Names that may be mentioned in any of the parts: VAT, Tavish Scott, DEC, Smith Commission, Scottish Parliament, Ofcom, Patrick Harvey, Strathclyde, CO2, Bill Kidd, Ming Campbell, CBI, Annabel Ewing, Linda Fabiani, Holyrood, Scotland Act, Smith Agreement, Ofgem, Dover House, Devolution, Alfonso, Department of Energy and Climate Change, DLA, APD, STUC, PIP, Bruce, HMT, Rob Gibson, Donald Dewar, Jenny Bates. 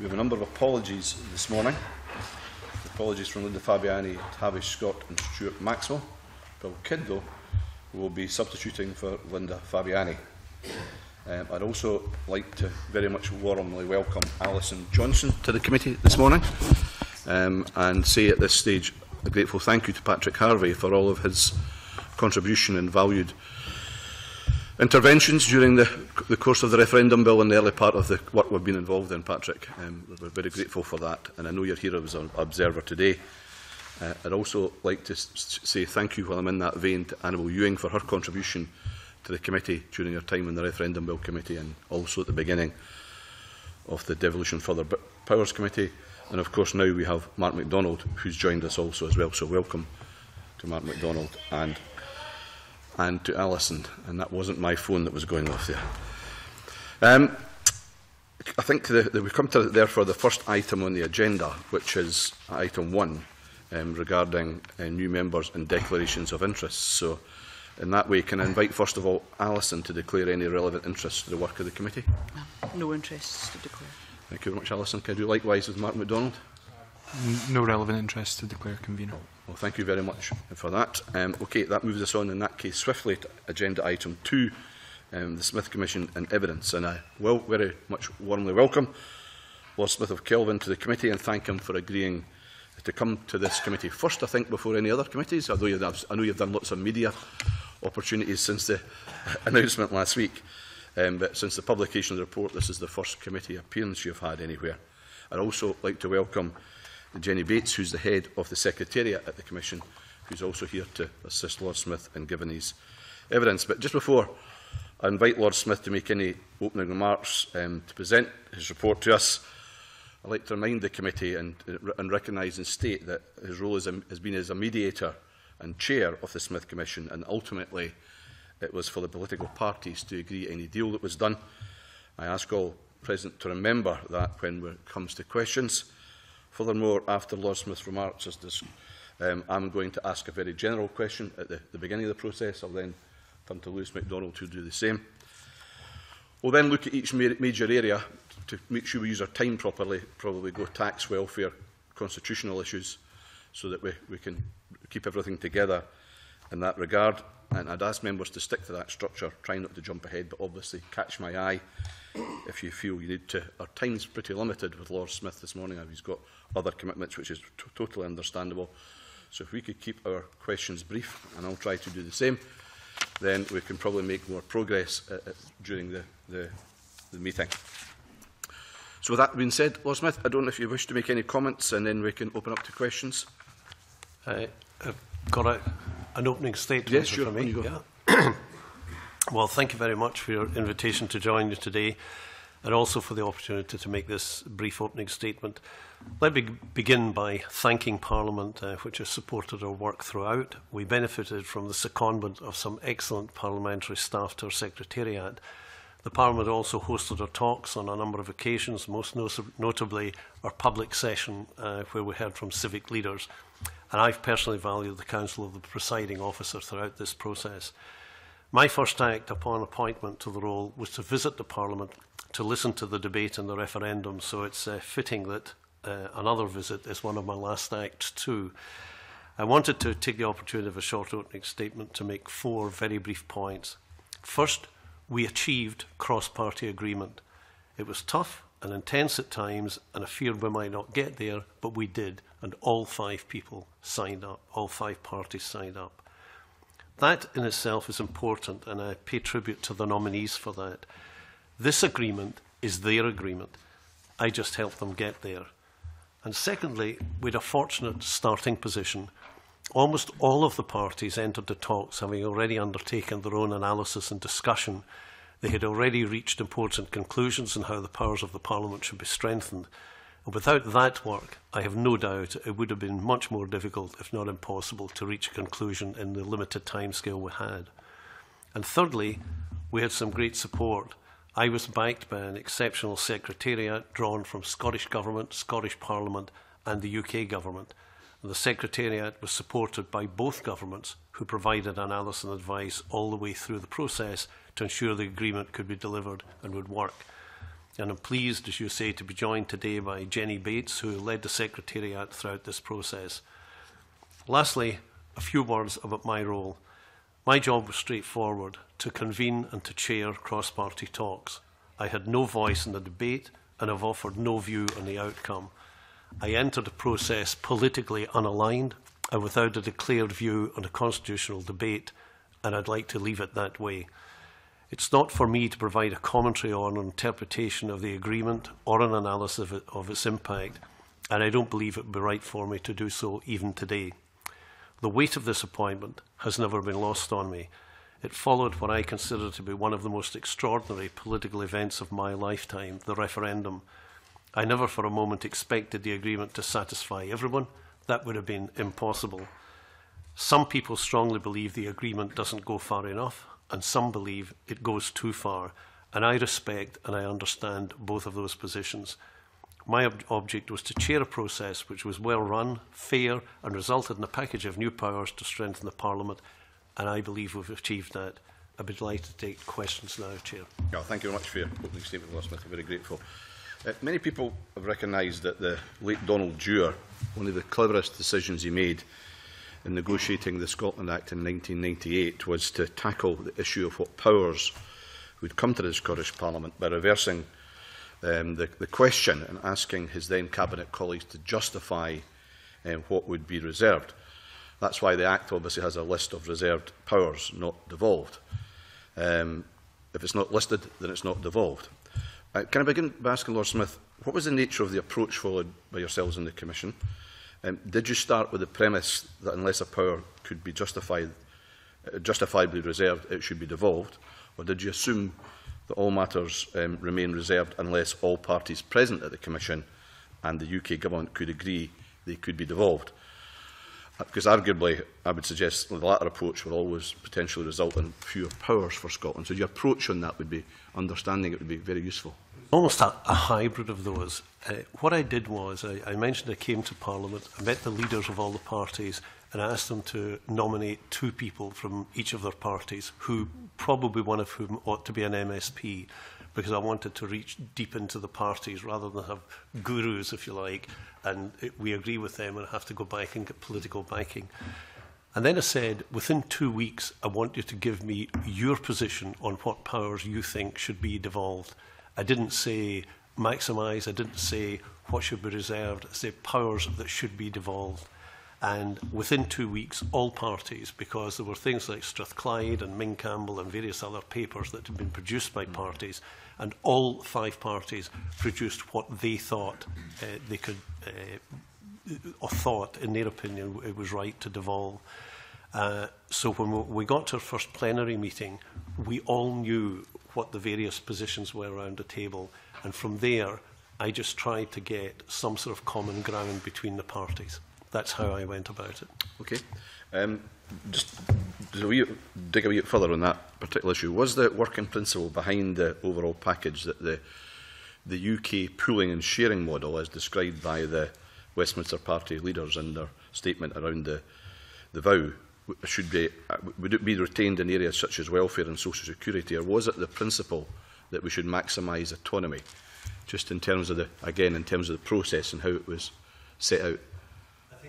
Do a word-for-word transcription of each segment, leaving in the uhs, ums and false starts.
We have a number of apologies this morning. Apologies from Linda Fabiani, Tavish Scott and Stuart Maxwell. Bill Kidd, though, will be substituting for Linda Fabiani. Um, I'd also like to very much warmly welcome Alison Johnson to the committee this morning, um, and say at this stage a grateful thank you to Patrick Harvey for all of his contribution and valued interventions during the, the course of the referendum bill and the early part of the work we've been involved in, Patrick. Um, we're very grateful for that, and I know you're here as an observer today. Uh, I'd also like to say thank you, while I'm in that vein, to Annabel Ewing for her contribution to the committee during her time in the Referendum Bill Committee and also at the beginning of the Devolution Further Powers Committee. And of course now we have Mark MacDonald, who's joined us also as well. So welcome to Mark MacDonald and, and to Alison. And that wasn't my phone that was going off there. Um, I think the, the, we've come to therefore the first item on the agenda, which is item one, um, regarding uh, new members and declarations of interest. So, in that way, can I invite, first of all, Alison to declare any relevant interests to the work of the committee? No, no interests to declare. Thank you very much, Alison. Can I do likewise with Mark MacDonald? No relevant interests to declare, convener. Well, thank you very much for that. Um, okay, that moves us on, in that case, swiftly to agenda item two, um, the Smith Commission and evidence. And I will very much warmly welcome Lord Smith of Kelvin to the committee and thank him for agreeing to come to this committee first, I think, before any other committees, although you've, I know you've done lots of media opportunities since the announcement last week, um, but since the publication of the report, this is the first committee appearance you've had anywhere. I'd also like to welcome Jenny Bates, who's the head of the Secretariat at the Commission, who's also here to assist Lord Smith in giving his evidence. But just before I invite Lord Smith to make any opening remarks um, to present his report to us, I'd like to remind the committee and, and recognise and state that his role is a, has been as a mediator and chair of the Smith Commission, and ultimately it was for the political parties to agree any deal that was done. I ask all present to remember that when it comes to questions. Furthermore, after Lord Smith's remarks, as this, um, I'm going to ask a very general question at the, the beginning of the process. I'll then turn to Lewis MacDonald to do the same. We'll then look at each ma major area to make sure we use our time properly, probably go tax, welfare, constitutional issues, so that we, we can keep everything together in that regard. And I'd ask members to stick to that structure, try not to jump ahead, but obviously catch my eye if you feel you need to. Our time's pretty limited with Lord Smith this morning. He's got other commitments, which is totally understandable. So if we could keep our questions brief, and I'll try to do the same, then we can probably make more progress uh, uh, during the, the, the meeting. So with that being said, Lord Smith, I don't know if you wish to make any comments, and then we can open up to questions. Uh, I've got a, an opening statement. Yes, sure. For me. Yeah. Well, thank you very much for your invitation to join you today, and also for the opportunity to make this brief opening statement. Let me begin by thanking Parliament, uh, which has supported our work throughout. We benefited from the secondment of some excellent parliamentary staff to our Secretariat. The Parliament also hosted our talks on a number of occasions, most no notably our public session, uh, where we heard from civic leaders. And I've personally valued the counsel of the presiding officer throughout this process. My first act upon appointment to the role was to visit the Parliament to listen to the debate and the referendum, so it's uh, fitting that uh, another visit is one of my last acts too. I wanted to take the opportunity of a short opening statement to make four very brief points. First, we achieved cross-party agreement. It was tough and intense at times, and I feared we might not get there, but we did, and all five people signed up, all five parties signed up. That in itself is important, and I pay tribute to the nominees for that. This agreement is their agreement. I just helped them get there. And secondly, we had a fortunate starting position. Almost all of the parties entered the talks having already undertaken their own analysis and discussion. They had already reached important conclusions on how the powers of the Parliament should be strengthened. And without that work, I have no doubt it would have been much more difficult, if not impossible, to reach a conclusion in the limited timescale we had. And thirdly, we had some great support. I was backed by an exceptional secretariat drawn from Scottish Government, Scottish Parliament and the U K Government. And the secretariat was supported by both governments, who provided analysis and advice all the way through the process to ensure the agreement could be delivered and would work. And I'm pleased, as you say, to be joined today by Jenny Bates, who led the Secretariat throughout this process. Lastly, a few words about my role. My job was straightforward, to convene and to chair cross-party talks. I had no voice in the debate and have offered no view on the outcome. I entered the process politically unaligned and without a declared view on a constitutional debate, and I'd like to leave it that way. It's not for me to provide a commentary on or interpretation of the agreement or an analysis of, it, of its impact, and I don't believe it would be right for me to do so even today. The weight of this appointment has never been lost on me. It followed what I consider to be one of the most extraordinary political events of my lifetime, the referendum. I never for a moment expected the agreement to satisfy everyone. That would have been impossible. Some people strongly believe the agreement doesn't go far enough, and some believe it goes too far, and I respect and I understand both of those positions. My ob object was to chair a process which was well run, fair, and resulted in a package of new powers to strengthen the Parliament, and I believe we've achieved that. I'd be delighted to take questions now, Chair. Well, thank you very much for your opening statement, Lord Smith. I'm very grateful. Uh, many people have recognised that the late Donald Dewar, one of the cleverest decisions he made in negotiating the Scotland Act in nineteen ninety-eight was to tackle the issue of what powers would come to the Scottish Parliament by reversing um, the, the question and asking his then Cabinet colleagues to justify um, what would be reserved. That's why the Act obviously has a list of reserved powers, not devolved. Um, if it's not listed, then it's not devolved. Uh, can I begin by asking Lord Smith, what was the nature of the approach followed by yourselves in the Commission? Um, did you start with the premise that unless a power could be justified, uh, justifiably reserved, it should be devolved? Or did you assume that all matters um, remain reserved unless all parties present at the Commission and the U K Government could agree they could be devolved? Because arguably, I would suggest the latter approach will always potentially result in fewer powers for Scotland. So your approach on that would be, understanding it would be very useful. Almost a, a hybrid of those. Uh, what I did was, I, I mentioned I came to Parliament, I met the leaders of all the parties, and I asked them to nominate two people from each of their parties, who probably one of whom ought to be an M S P, because I wanted to reach deep into the parties rather than have gurus, if you like, and it, we agree with them and have to go back and get political backing. And then I said, within two weeks, I want you to give me your position on what powers you think should be devolved. I didn't say maximise, I didn't say what should be reserved, I said powers that should be devolved. And within two weeks, all parties, because there were things like Strathclyde and Ming Campbell and various other papers that had been produced by parties, and all five parties produced what they thought uh, they could, uh, or thought, in their opinion, it was right to devolve. Uh, so when we got to our first plenary meeting, we all knew what the various positions were around the table, and from there, I just tried to get some sort of common ground between the parties. That's how I went about it. Okay. Um, just to wee, dig a wee bit further on that particular issue, was the working principle behind the overall package that the, the U K pooling and sharing model, as described by the Westminster Party leaders in their statement around the, the vow, should be, would it be retained in areas such as welfare and social security, or was it the principle that we should maximise autonomy, just in terms of the, again, in terms of the process and how it was set out?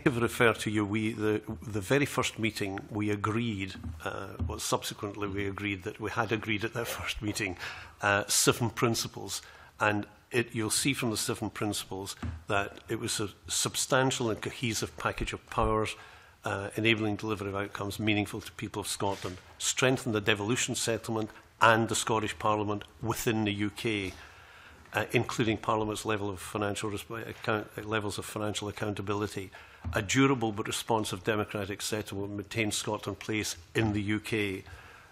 I've referred to you, we, the, the very first meeting we agreed, uh, well subsequently we agreed that we had agreed at that first meeting, uh, seven principles, and it, you'll see from the seven principles that it was a substantial and cohesive package of powers, uh, enabling delivery of outcomes meaningful to people of Scotland, strengthen the devolution settlement and the Scottish Parliament within the U K. Uh, including Parliament's level of financial account, levels of financial accountability, a durable but responsive democratic settlement maintains Scotland place in the U K,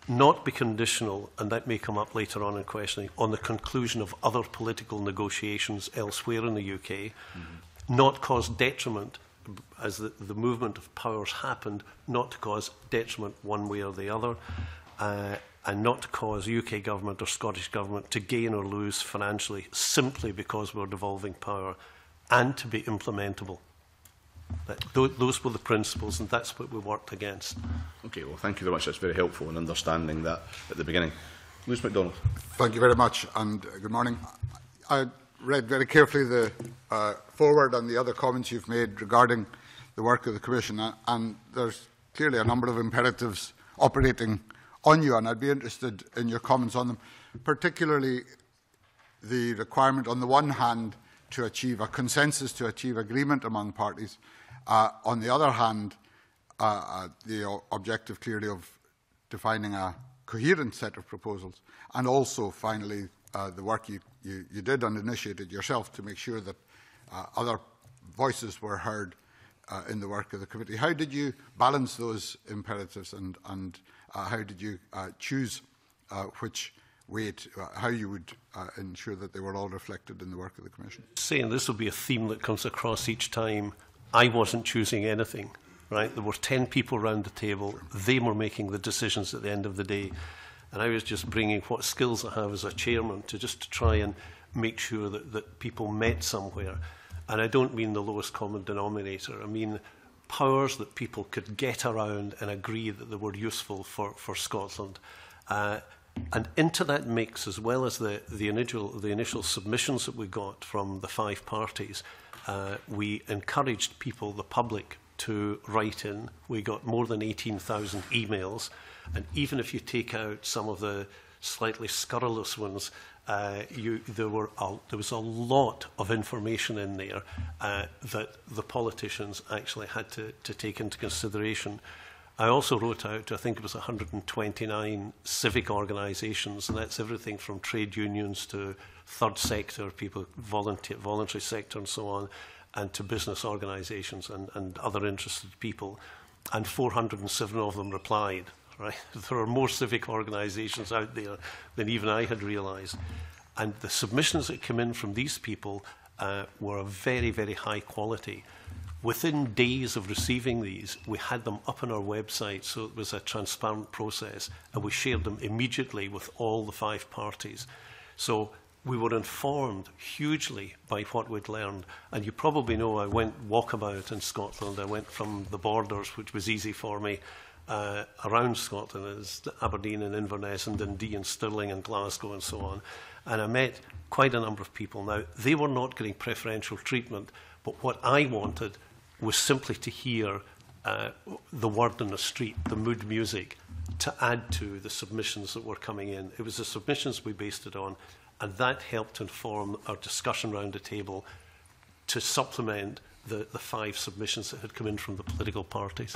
not be conditional, and that may come up later on in questioning, on the conclusion of other political negotiations elsewhere in the U K, mm-hmm. not cause detriment, as the, the movement of powers happened, not to cause detriment one way or the other, uh, and not to cause U K government or Scottish government to gain or lose financially simply because we're devolving power, and to be implementable. That, th those were the principles, and that's what we worked against. Okay, well, thank you very much. That's very helpful in understanding that at the beginning. Lewis MacDonald. Thank you very much, and good morning. I read very carefully the uh, foreword and the other comments you've made regarding the work of the Commission, and there's clearly a number of imperatives operating on you, and I'd be interested in your comments on them, particularly the requirement on the one hand to achieve a consensus, to achieve agreement among parties, uh, on the other hand uh, the objective clearly of defining a coherent set of proposals, and also finally uh, the work you, you, you did and initiated yourself to make sure that uh, other voices were heard uh, in the work of the committee. How did you balance those imperatives, and, and uh, how did you uh, choose uh, which weight, uh, how you would uh, ensure that they were all reflected in the work of the Commission? Saying this will be a theme that comes across each time, I wasn't choosing anything, right? There were ten people around the table. Sure. They were making the decisions at the end of the day. And I was just bringing what skills I have as a chairman to just to try and make sure that, that people met somewhere. And I don't mean the lowest common denominator. I mean powers that people could get around and agree that they were useful for, for Scotland. Uh, And into that mix, as well as the, the, initial, the initial submissions that we got from the five parties, uh, we encouraged people, the public, to write in. We got more than eighteen thousand emails. And even if you take out some of the slightly scurrilous ones, uh, you, there, were a, there was a lot of information in there uh, that the politicians actually had to, to take into consideration. I also wrote out, I think it was one hundred twenty-nine civic organisations, and that's everything from trade unions to third sector, people, volunteer, voluntary sector and so on, and to business organisations and, and other interested people. And four hundred and seven of them replied, right? There are more civic organisations out there than even I had realised. And the submissions that came in from these people uh, were of very, very high quality. Within days of receiving these, we had them up on our website, so it was a transparent process, and we shared them immediately with all the five parties. So we were informed hugely by what we'd learned. And you probably know I went walkabout in Scotland. I went from the borders, which was easy for me, uh, around Scotland, as Aberdeen and Inverness and Dundee and Stirling and Glasgow and so on. And I met quite a number of people. Now, they were not getting preferential treatment, but what I wanted was simply to hear uh, the word on the street, the mood music, to add to the submissions that were coming in. It was the submissions we based it on, and that helped inform our discussion round the table to supplement the, the five submissions that had come in from the political parties.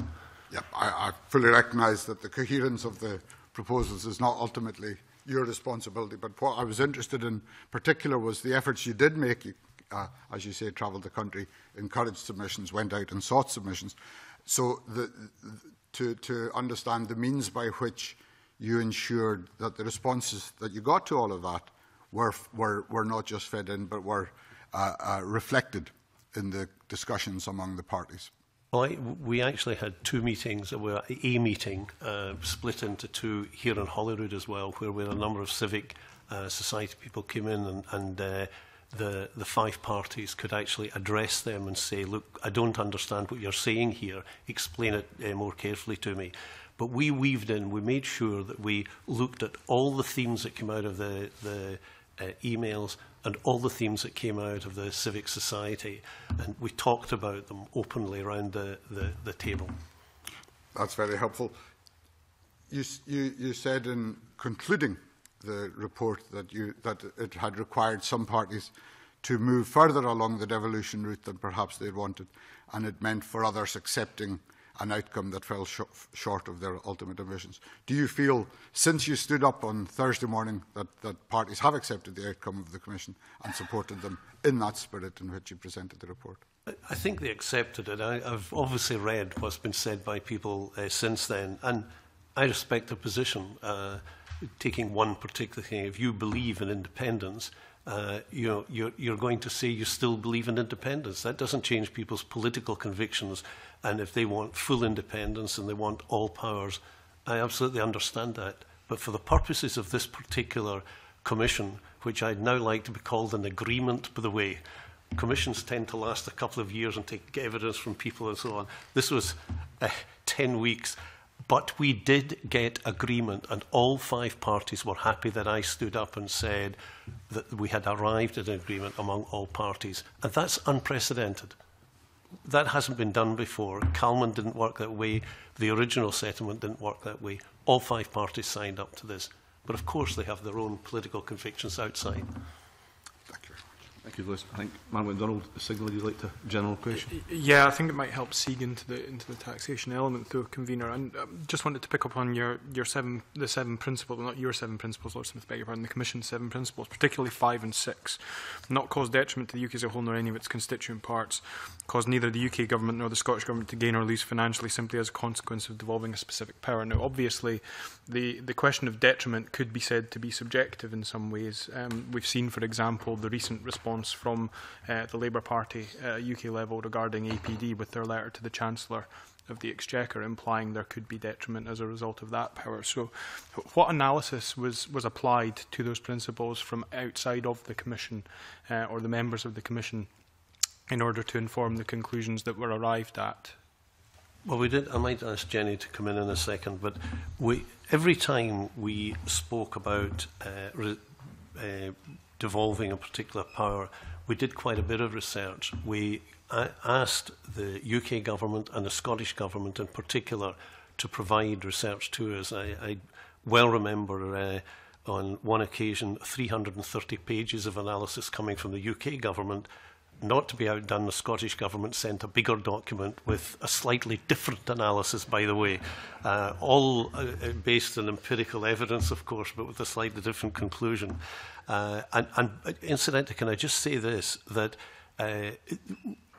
Yeah, I, I fully recognise that the coherence of the proposals is not ultimately your responsibility, but what I was interested in particular was the efforts you did make. You, Uh, as you say, travelled the country, encouraged submissions, went out and sought submissions. So the, the, to, to understand the means by which you ensured that the responses that you got to all of that were, were, were not just fed in, but were uh, uh, reflected in the discussions among the parties. Well, I, we actually had two meetings, we were a meeting uh, split into two here in Holyrood as well, where we had a number of civic uh, society people came in and... and uh, The, the five parties could actually address them and say, look, I don't understand what you're saying here. Explain it uh, more carefully to me. But we weaved in, we made sure that we looked at all the themes that came out of the, the uh, emails and all the themes that came out of the civic society. And we talked about them openly around the, the, the table. That's very helpful. You, you, you said in concluding the report that, you, that it had required some parties to move further along the devolution route than perhaps they wanted, and it meant for others accepting an outcome that fell sh short of their ultimate ambitions. Do you feel, since you stood up on Thursday morning, that, that parties have accepted the outcome of the Commission and supported them in that spirit in which you presented the report? I think they accepted it. I, I've obviously read what's been said by people uh, since then, and I respect their position. Uh, Taking one particular thing, if you believe in independence, uh, you know, you're, you're going to say you still believe in independence. That doesn't change people's political convictions. And if they want full independence and they want all powers, I absolutely understand that. But for the purposes of this particular commission, which I'd now like to be called an agreement, by the way, commissions tend to last a couple of years and take evidence from people and so on. This was uh, ten weeks. But we did get agreement, and all five parties were happy that I stood up and said that we had arrived at an agreement among all parties. And that's unprecedented. That hasn't been done before. Calman didn't work that way. The original settlement didn't work that way. All five parties signed up to this. But of course they have their own political convictions outside. Thank you. Thank you, Lewis. I think Mark MacDonald signalled you'd like to general question. Yeah, I think it might help segue into the into the taxation element, though, convener. And I just wanted to pick up on your your seven the seven principles, not your seven principles, Lord Smith, beg your pardon, the Commission's seven principles, particularly five and six. Not cause detriment to the U K as a whole nor any of its constituent parts. Cause neither the U K government nor the Scottish government to gain or lose financially simply as a consequence of devolving a specific power. Now, obviously, the the question of detriment could be said to be subjective in some ways. Um, we've seen, for example, the recent response from uh, the Labour Party at uh, U K level regarding A P D with their letter to the Chancellor of the Exchequer implying there could be detriment as a result of that power. So what analysis was, was applied to those principles from outside of the Commission uh, or the members of the Commission in order to inform the conclusions that were arrived at? Well, we did. I might ask Jenny to come in in a second, but we, every time we spoke about uh, re, uh, devolving a particular power, we did quite a bit of research. We asked the U K government and the Scottish government in particular to provide research to us. I, I well remember uh, on one occasion three hundred and thirty pages of analysis coming from the U K government. Not to be outdone, the Scottish government sent a bigger document with a slightly different analysis, by the way, uh, all uh, based on empirical evidence, of course, but with a slightly different conclusion. Uh, and, and incidentally, can I just say this, that uh,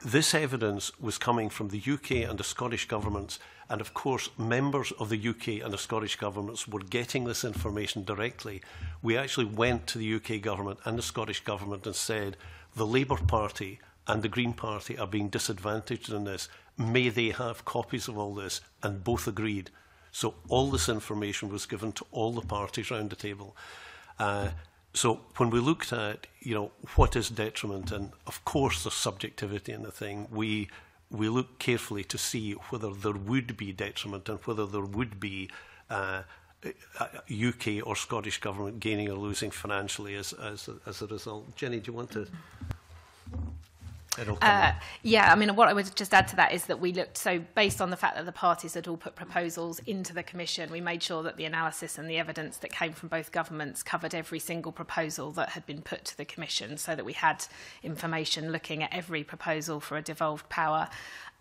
this evidence was coming from the U K and the Scottish governments, and of course members of the U K and the Scottish governments were getting this information directly. We actually went to the U K government and the Scottish government and said, the Labour Party and the Green Party are being disadvantaged in this. May they have copies of all this? And both agreed. So all this information was given to all the parties round the table. Uh, So when we looked at, you know, what is detriment, and of course there's subjectivity in the thing, we, we looked carefully to see whether there would be detriment and whether there would be uh, a U K or Scottish government gaining or losing financially as, as, as a result. Jenny, do you want to... Uh, yeah, I mean, what I would just add to that is that we looked, so based on the fact that the parties had all put proposals into the Commission, we made sure that the analysis and the evidence that came from both governments covered every single proposal that had been put to the Commission, so that we had information looking at every proposal for a devolved power.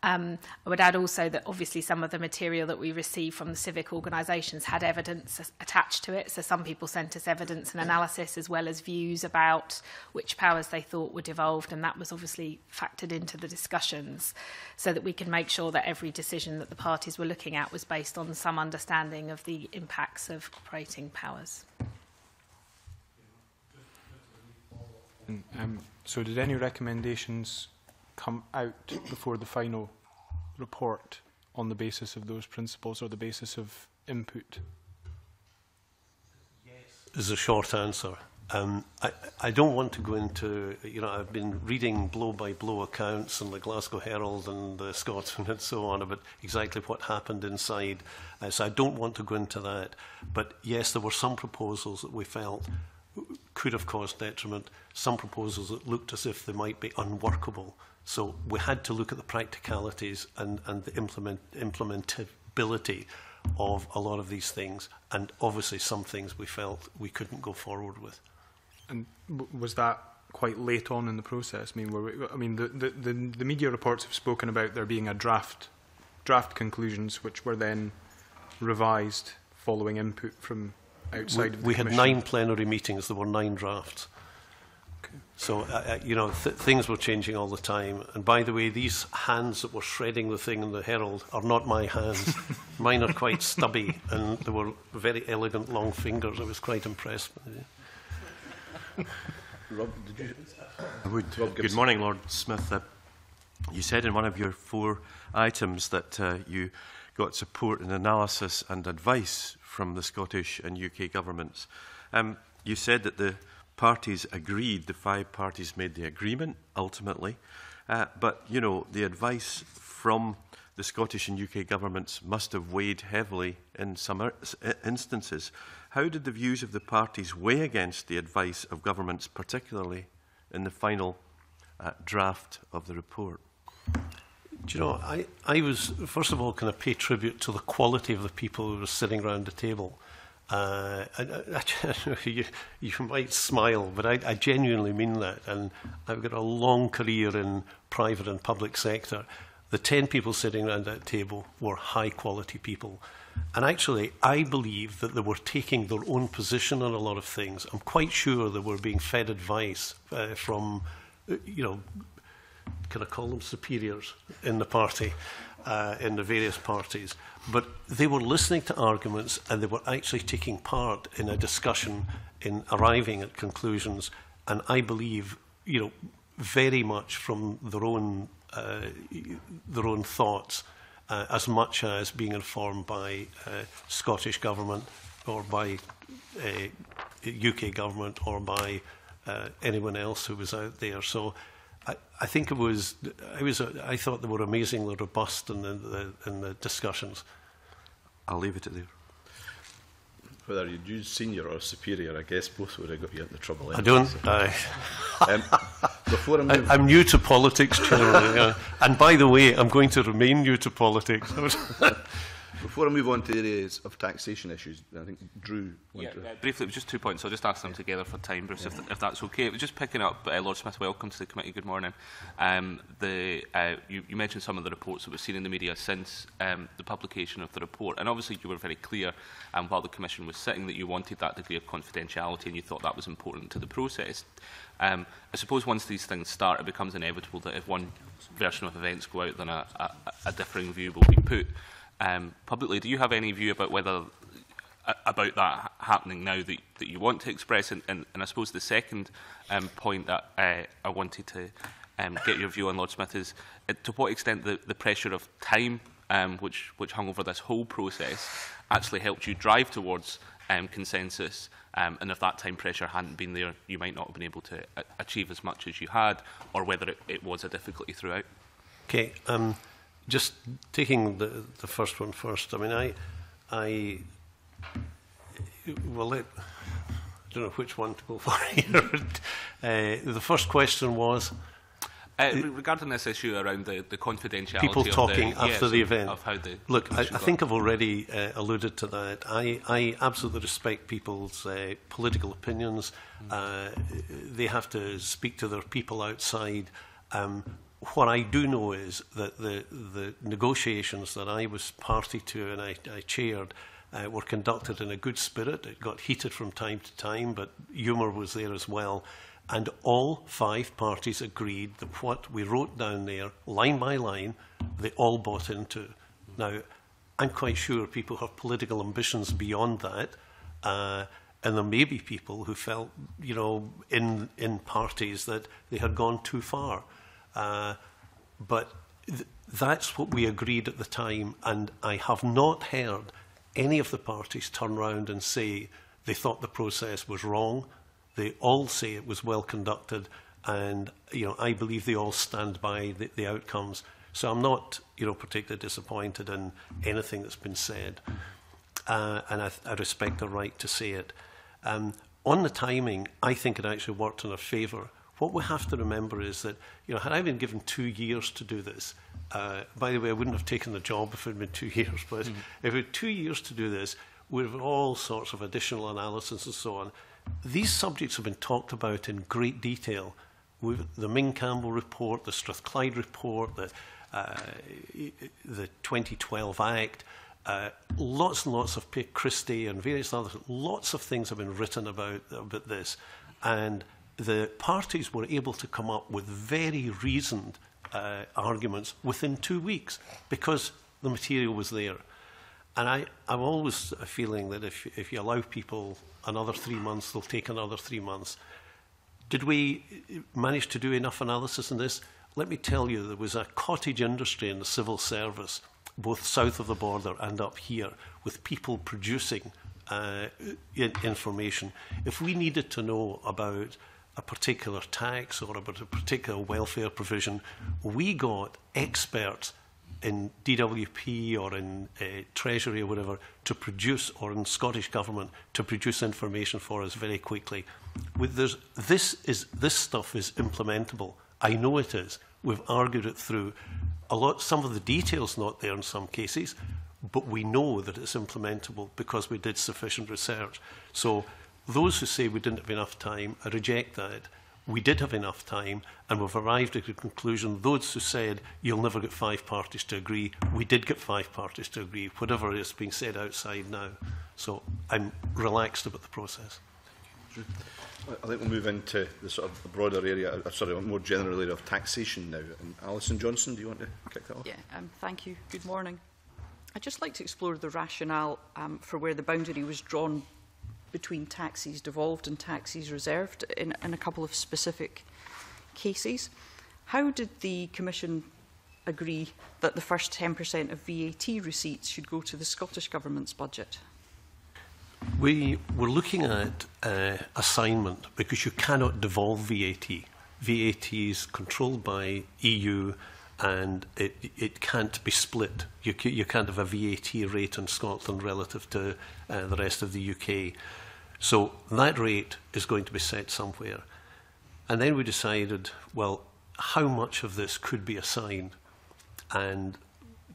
Um, I would add also that obviously some of the material that we received from the civic organisations had evidence attached to it. So some people sent us evidence and analysis as well as views about which powers they thought were devolved, and that was obviously factored into the discussions so that we could make sure that every decision that the parties were looking at was based on some understanding of the impacts of operating powers. Um, so did any recommendations come out before the final report on the basis of those principles or the basis of input? Yes, is a short answer. Um, I, I don't want to go into, you know, I've been reading blow-by-blow accounts in the Glasgow Herald and the Scotsman and so on about exactly what happened inside. Uh, so I don't want to go into that. But yes, there were some proposals that we felt could have caused detriment, some proposals that looked as if they might be unworkable. So we had to look at the practicalities and, and the implement, implementability of a lot of these things. And obviously some things we felt we couldn't go forward with. And was that quite late on in the process? I mean, were we, I mean the, the, the, the media reports have spoken about there being a draft, draft conclusions which were then revised following input from outside we, of the We Commission. Had nine plenary meetings. There were nine drafts. So, uh, you know, th things were changing all the time. And by the way, these hands that were shredding the thing in the Herald are not my hands. Mine are quite stubby, and they were very elegant long fingers. I was quite impressed. Rob, did you? I would. Rob Good morning, Lord Smith. Uh, you said in one of your four items that uh, you got support and analysis and advice from the Scottish and U K governments. Um, you said that the parties agreed, the five parties made the agreement, ultimately. Uh, but, you know, the advice from the Scottish and U K governments must have weighed heavily in some instances. How did the views of the parties weigh against the advice of governments, particularly in the final uh, draft of the report? Do you know, I, I was, first of all, kind of pay tribute to the quality of the people who were sitting around the table. Uh, I, I, you, you might smile, but I, I genuinely mean that. And I've got a long career in private and public sector. The ten people sitting around that table were high-quality people. And actually, I believe that they were taking their own position on a lot of things. I'm quite sure they were being fed advice uh, from, you know, can I call them superiors in the party, uh, in the various parties. But they were listening to arguments and they were actually taking part in a discussion, in arriving at conclusions, and I believe, you know, very much from their own, uh, their own thoughts, uh, as much as being informed by uh, Scottish government or by uh, U K government or by uh, anyone else who was out there. So I, I think it was, I, was, I thought they were amazingly robust in the, the, in the discussions. I'll leave it at there. Whether you do senior or superior, I guess both would have got you into trouble. Anyway, I don't. So. I, um, before I move I, I'm new to politics, generally. uh, and by the way, I'm going to remain new to politics. Before I move on to areas of taxation issues, I think Drew... Yeah, to... uh, briefly, it was just two points. I'll just ask them yeah. together for time, Bruce, yeah. if, th if that's OK. It was just picking up, uh, Lord Smith, welcome to the committee. Good morning. Um, the, uh, you, you mentioned some of the reports that we've seen in the media since um, the publication of the report. And obviously, you were very clear, um, while the Commission was sitting, that you wanted that degree of confidentiality and you thought that was important to the process. Um, I suppose once these things start, it becomes inevitable that if one version of events go out, then a, a, a differing view will be put Um, publicly. Do you have any view about whether uh, about that happening now that, that you want to express? And, and, and I suppose the second um, point that uh, I wanted to um, get your view on, Lord Smith, is uh, to what extent the, the pressure of time, um, which, which hung over this whole process, actually helped you drive towards um, consensus. Um, and if that time pressure hadn't been there, you might not have been able to uh, achieve as much as you had, or whether it, it was a difficulty throughout. Okay. Um Just taking the, the first one first, I mean, I, I, well, it, I don't know which one to go for here. uh, the first question was? Uh, regarding this issue around the, the confidentiality people talking of the, after yeah, the event. Of how the Look, I, I think I've already uh, alluded to that. I, I absolutely respect people's uh, political opinions. Uh, they have to speak to their people outside. Um, What I do know is that the, the negotiations that I was party to and I, I chaired uh, were conducted in a good spirit. It got heated from time to time, but humour was there as well. And all five parties agreed that what we wrote down there, line by line, they all bought into. Now, I'm quite sure people have political ambitions beyond that. Uh, And there may be people who felt, you know, in, in parties that they had gone too far. Uh, but th that's what we agreed at the time, and I have not heard any of the parties turn round and say they thought the process was wrong. They all say it was well conducted, and you know I believe they all stand by the, the outcomes. So I'm not you know particularly disappointed in anything that's been said, uh, and I, I respect the right to say it. Um, on the timing, I think it actually worked in our favour. What we have to remember is that, you know, had I been given two years to do this, uh, by the way, I wouldn't have taken the job if it had been two years, but mm. if we had two years to do this, with all sorts of additional analysis and so on, these subjects have been talked about in great detail. We've, the Ming Campbell report, the Strathclyde report, the, uh, the twenty twelve Act, uh, lots and lots of Christie and various others, lots of things have been written about, about this. And the parties were able to come up with very reasoned uh, arguments within two weeks because the material was there. And I, I'm always feeling that if, if you allow people another three months, they'll take another three months. Did we manage to do enough analysis in this? Let me tell you, there was a cottage industry in the civil service, both south of the border and up here, with people producing uh, information. If we needed to know about a particular tax or about a particular welfare provision, we got experts in D W P or in uh, Treasury or whatever to produce, or in Scottish Government to produce information for us very quickly. With this, this is this stuff is implementable. I know it is. We've argued it through. A lot. Some of the details not there in some cases, but we know that it's implementable because we did sufficient research. So those who say we didn't have enough time, I reject that. We did have enough time, and we've arrived at a conclusion. Those who said you'll never get five parties to agree, we did get five parties to agree, whatever is being said outside now. So I'm relaxed about the process. I think we'll move into the sort of broader area, sorry, a more general area of taxation now. And Alison Johnson, do you want to kick that off? Yeah, um, thank you. Good morning. I'd just like to explore the rationale um, for where the boundary was drawn between taxes devolved and taxes reserved in, in a couple of specific cases. How did the Commission agree that the first ten percent of V A T receipts should go to the Scottish Government's budget? We were looking at uh, assignment, because you cannot devolve V A T. V A T is controlled by E U, and it, it can't be split. You, you can't have a V A T rate in Scotland relative to uh, the rest of the U K. So that rate is going to be set somewhere. And then we decided, well, how much of this could be assigned? And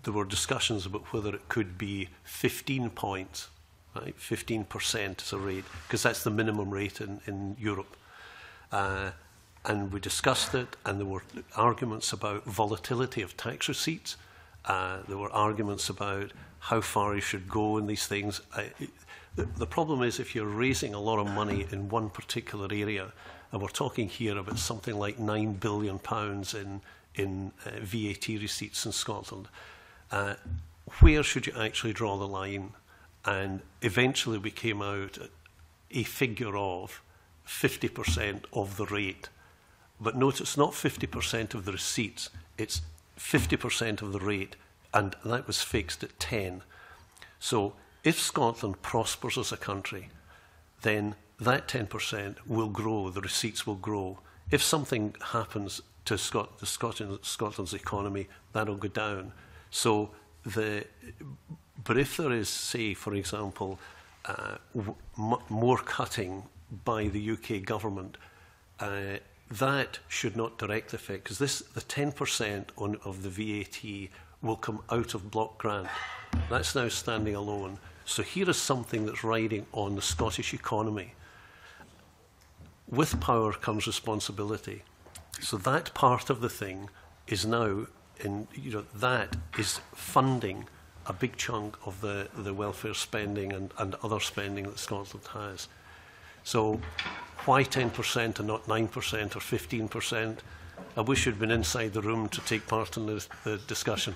there were discussions about whether it could be fifteen points. Right? fifteen percent is a rate, because that's the minimum rate in, in Europe. Uh, and we discussed it, and there were arguments about volatility of tax receipts. Uh, there were arguments about how far you should go in these things. Uh, it, the, the problem is, if you're raising a lot of money in one particular area, and we're talking here about something like nine billion pounds in, in uh, V A T receipts in Scotland, uh, where should you actually draw the line? And eventually we came out at a figure of fifty percent of the rate. But note, it's not fifty percent of the receipts, it's fifty percent of the rate, and that was fixed at ten. So if Scotland prospers as a country, then that ten percent will grow, the receipts will grow. If something happens to Scot- the Scotland, Scotland's economy, that'll go down. So the, but if there is, say, for example, uh, w more cutting by the U K government, uh, that should not direct effect, because this, the ten percent on, of the V A T will come out of block grant. That's now standing alone. So here is something that's riding on the Scottish economy. With power comes responsibility. So that part of the thing is now, in, you know, that is funding a big chunk of the, the welfare spending and, and other spending that Scotland has. So why ten percent and not nine percent or fifteen percent? I wish you'd been inside the room to take part in the, the discussion.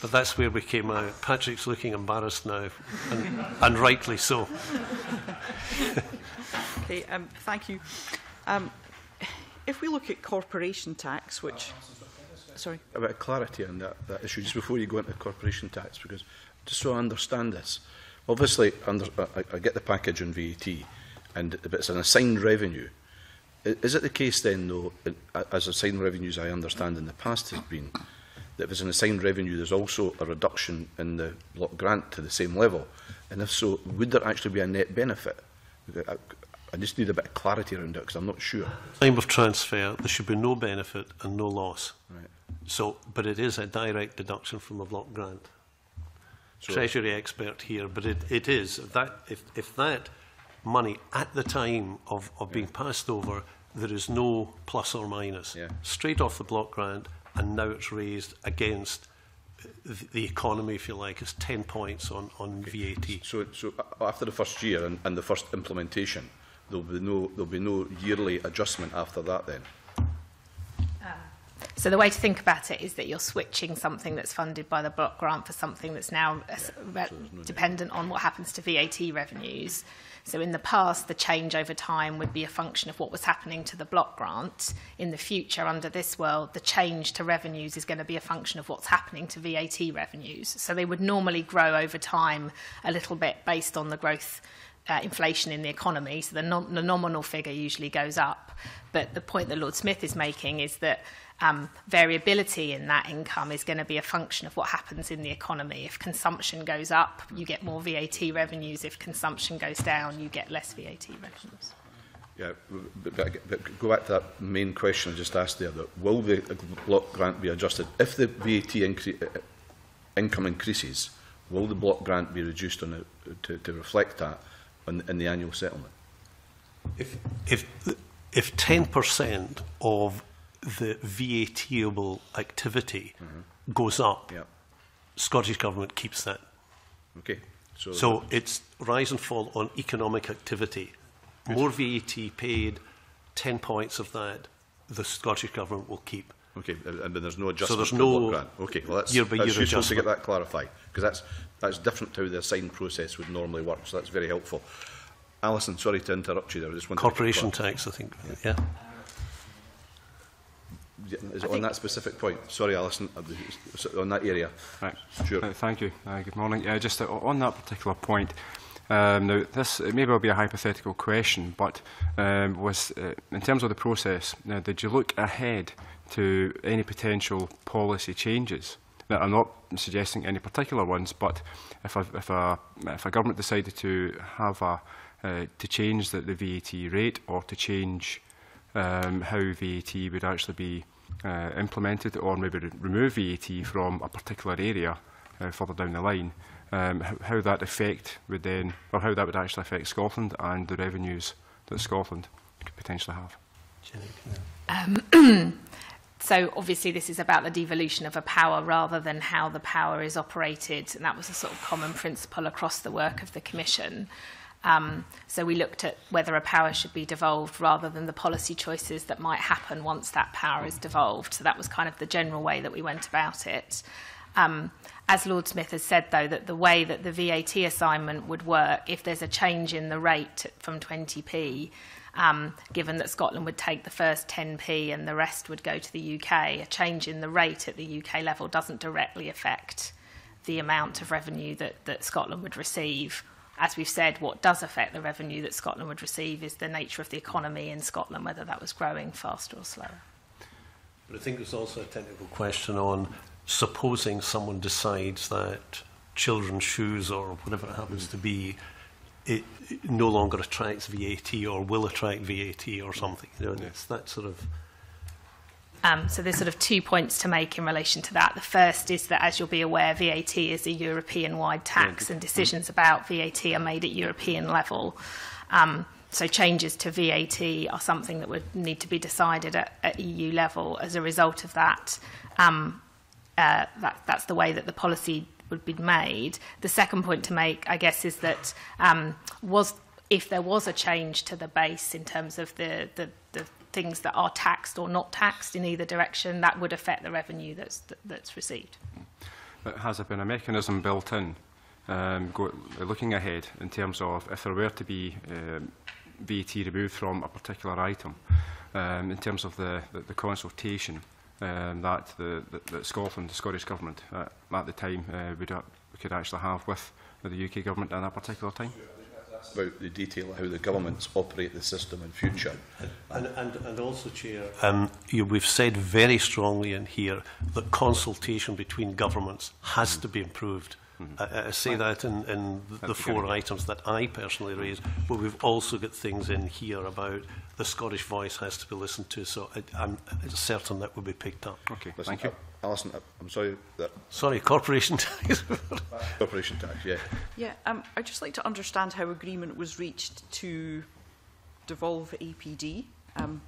But that's where we came out. Patrick's looking embarrassed now, and, and rightly so. Okay, um, thank you. Um, if we look at corporation tax, which... Sorry. About clarity on that, that issue, just before you go into corporation tax, because just so I understand this. Obviously, under, I, I get the package on V A T, and but it's an assigned revenue. Is it the case then, though, as assigned revenues I understand in the past has been, that if it's an assigned revenue, there's also a reduction in the block grant to the same level? And if so, would there actually be a net benefit? I, I just need a bit of clarity around it, because I'm not sure. Time of transfer, there should be no benefit and no loss. Right. So, but it is a direct deduction from the block grant. So, Treasury expert here, but it, it is. That, if, if that... money at the time of, of being yeah. passed over, there is no plus or minus. Yeah. Straight off the block grant, and now it's raised against the economy, if you like, is ten points on, on okay. V A T. So, so after the first year and, and the first implementation, there'll be no, there'll be no yearly adjustment after that then? So the way to think about it is that you're switching something that's funded by the block grant for something that's now yeah, dependent on what happens to V A T revenues. So in the past, the change over time would be a function of what was happening to the block grant. In the future, under this world, the change to revenues is going to be a function of what's happening to V A T revenues. So they would normally grow over time a little bit based on the growth uh, inflation in the economy, so the, non the nominal figure usually goes up. But the point that Lord Smith is making is that um, variability in that income is going to be a function of what happens in the economy. If consumption goes up, you get more V A T revenues. If consumption goes down, you get less V A T revenues. Yeah, but, but, but go back to that main question I just asked there, that will the block grant be adjusted? If the V A T incre income increases, will the block grant be reduced on it to, to reflect that in, in the annual settlement? If, if, if ten percent of the VATable activity mm-hmm. goes up, yeah. Scottish Government keeps that. Okay. So, so it's rise and fall on economic activity. Good. More V A T paid, ten points of that the Scottish Government will keep. Okay, and then there's no adjustment so there's to no the block grant. Okay, well that's, year by that's year useful adjustment. To get that clarified, because that's, that's different to how the assigned process would normally work, so that's very helpful. Alison, sorry to interrupt you there. I just wanted corporation to tax, I think, yeah. yeah. Yeah, is it on that specific point? Sorry, Alison, on that area. Right. Sure. Uh, thank you. Uh, good morning. Uh, just uh, on that particular point, Um, now, this it may well be a hypothetical question, but um, was uh, in terms of the process, now, did you look ahead to any potential policy changes? Now, I'm not suggesting any particular ones, but if a, if a, if a government decided to have a, uh, to change the, the V A T rate or to change um, how V A T would actually be uh, implemented, or maybe re remove V A T from a particular area uh, further down the line, Um, how that effect would then, or how that would actually affect Scotland and the revenues that Scotland could potentially have. Jenny, um, so obviously this is about the devolution of a power rather than how the power is operated, and that was a sort of common principle across the work of the Commission. Um, so we looked at whether a power should be devolved rather than the policy choices that might happen once that power is devolved. So that was kind of the general way that we went about it. Um, as Lord Smith has said, though, that the way that the V A T assignment would work, if there's a change in the rate from twenty p, um, given that Scotland would take the first ten p and the rest would go to the U K, a change in the rate at the U K level doesn't directly affect the amount of revenue that, that Scotland would receive. As we've said, what does affect the revenue that Scotland would receive is the nature of the economy in Scotland, whether that was growing faster or slower. But I think there's also a technical question on supposing someone decides that children's shoes or whatever it happens to be, it, it no longer attracts V A T or will attract V A T or something. You know, and it's that sort of. Um, so there's sort of two points to make in relation to that. The first is that, as you'll be aware, V A T is a European-wide tax, yeah. and decisions about V A T are made at European level. Um, So changes to V A T are something that would need to be decided at, at E U level. As a result of that, um, uh, that, that's the way that the policy would be made. The second point to make, I guess, is that um, was if there was a change to the base in terms of the, the, the things that are taxed or not taxed in either direction, that would affect the revenue that's, that, that's received. But has there been a mechanism built in, um, go, looking ahead, in terms of if there were to be um, V A T removed from a particular item, um, in terms of the, the, the consultation um, that, the, that, that Scotland, the Scottish Government, uh, at the time uh, would, uh, could actually have with the U K Government at that particular time? That's about the detail of how the governments operate the system in future. And, and, and also, Chair, um, you, we've said very strongly in here that consultation between governments has to be improved. Mm-hmm. I, I say that in, in the four items that I personally raised, but we've also got things in here about the Scottish voice has to be listened to, so I, I'm certain that will be picked up. Okay, listen, thank you. Uh, Alison, uh, I'm sorry. That sorry, corporation tax. Corporation tax, yeah. Yeah, um, I'd just like to understand how agreement was reached to devolve A P D um,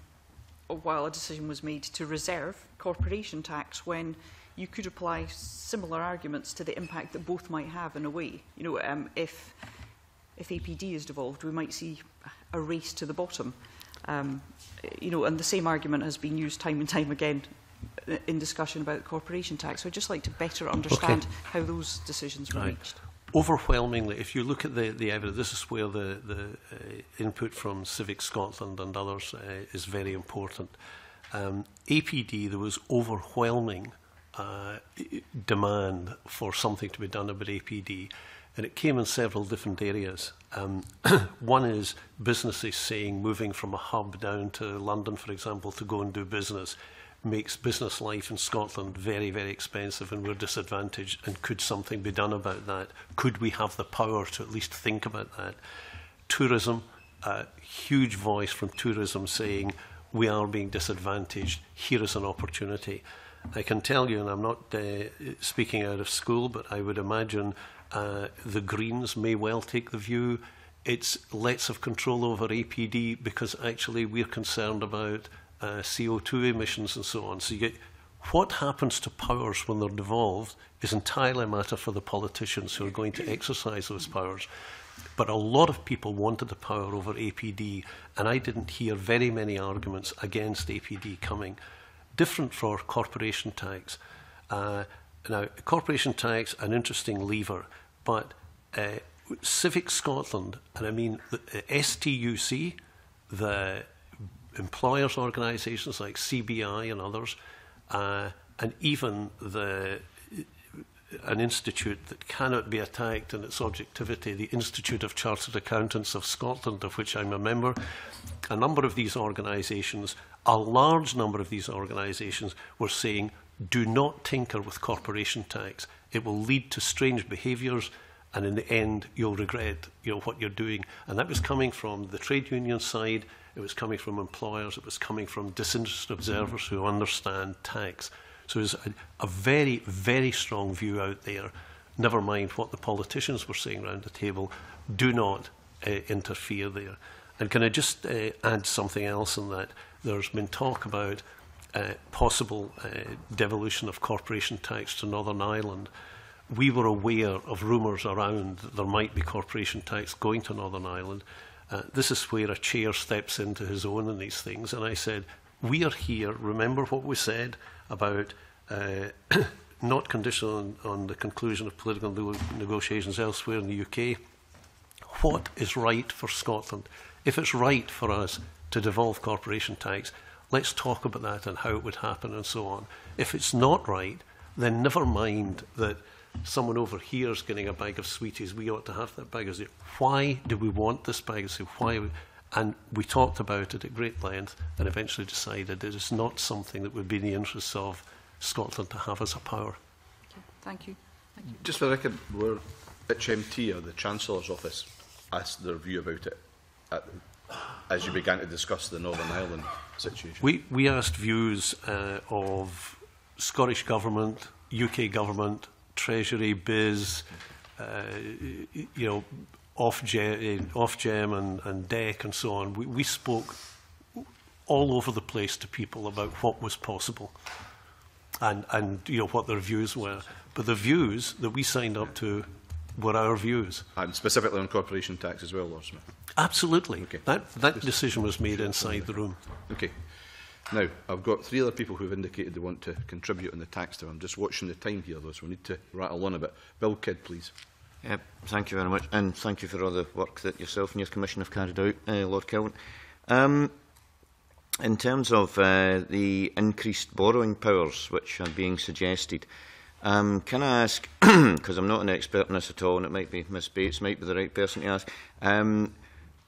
while a decision was made to reserve corporation tax when you could apply similar arguments to the impact that both might have in a way. You know, um, if, if A P D is devolved, we might see a race to the bottom. Um, you know, and the same argument has been used time and time again in discussion about corporation tax. So I'd just like to better understand okay. how those decisions were right. reached. Overwhelmingly, if you look at the, the evidence, this is where the, the uh, input from Civic Scotland and others uh, is very important. Um, A P D, there was overwhelming Uh, demand for something to be done about A P D. and it came in several different areas. Um, one is businesses saying moving from a hub down to London, for example, to go and do business makes business life in Scotland very, very expensive, and we're disadvantaged, and could something be done about that? Could we have the power to at least think about that? Tourism, a huge voice from tourism saying we are being disadvantaged, here is an opportunity. I can tell you, and I'm not uh, speaking out of school, but I would imagine uh, the Greens may well take the view it's let's have control over A P D, because actually we're concerned about Uh, C O two emissions and so on. So you get, what happens to powers when they're devolved is entirely a matter for the politicians who are going to exercise those powers. But a lot of people wanted the power over A P D, and I didn't hear very many arguments against A P D coming. Different for corporation tax. Uh, now, corporation tax, an interesting lever, but uh, Civic Scotland, and I mean the S T U C, the employers' organisations like C B I and others, uh, and even the, an institute that cannot be attacked in its objectivity, the Institute of Chartered Accountants of Scotland, of which I'm a member, a number of these organisations, a large number of these organisations were saying, do not tinker with corporation tax. It will lead to strange behaviours, and in the end, you'll regret you know, what you're doing. And that was coming from the trade union side, it was coming from employers, it was coming from disinterested observers who understand tax. So there's a, a very, very strong view out there, never mind what the politicians were saying around the table, do not uh, interfere there. And can I just uh, add something else in that? There's been talk about uh, possible uh, devolution of corporation tax to Northern Ireland. We were aware of rumours around that there might be corporation tax going to Northern Ireland. Uh, this is where a chair steps into his own in these things. And I said, we are here. Remember what we said about uh, not conditional on, on the conclusion of political negotiations elsewhere in the U K. What is right for Scotland? If it's right for us to devolve corporation tax, let's talk about that and how it would happen and so on. If it's not right, then never mind that someone over here is getting a bag of sweeties, we ought to have that bag of sweeties. Why do we want this bag of sweeties? Why? And we talked about it at great length and eventually decided it is not something that would be in the interests of Scotland to have as a power. Okay. Thank you. Thank you. Just for the record, were H M T or the Chancellor's Office asked their view about it at, as you began to discuss the Northern Ireland situation? We, we asked views uh, of Scottish Government, U K Government, Treasury, Biz, uh, you know, Ofgem, Ofgem and, and D E C and so on. We, we spoke all over the place to people about what was possible and, and you know, what their views were. But the views that we signed up to were our views. And specifically on corporation tax as well, Lord Smith? Absolutely. Okay. That, that decision was made inside the room. Okay. Now, I've got three other people who have indicated they want to contribute on the tax to. I'm just watching the time here, though, so we need to rattle on a bit. Bill Kidd, please. Uh, thank you very much, and thank you for all the work that yourself and your Commission have carried out, uh, Lord Kelvin. Um, in terms of uh, the increased borrowing powers which are being suggested, um, can I ask, because I'm not an expert on this at all, and it might be Miss Bates, might be the right person to ask, um,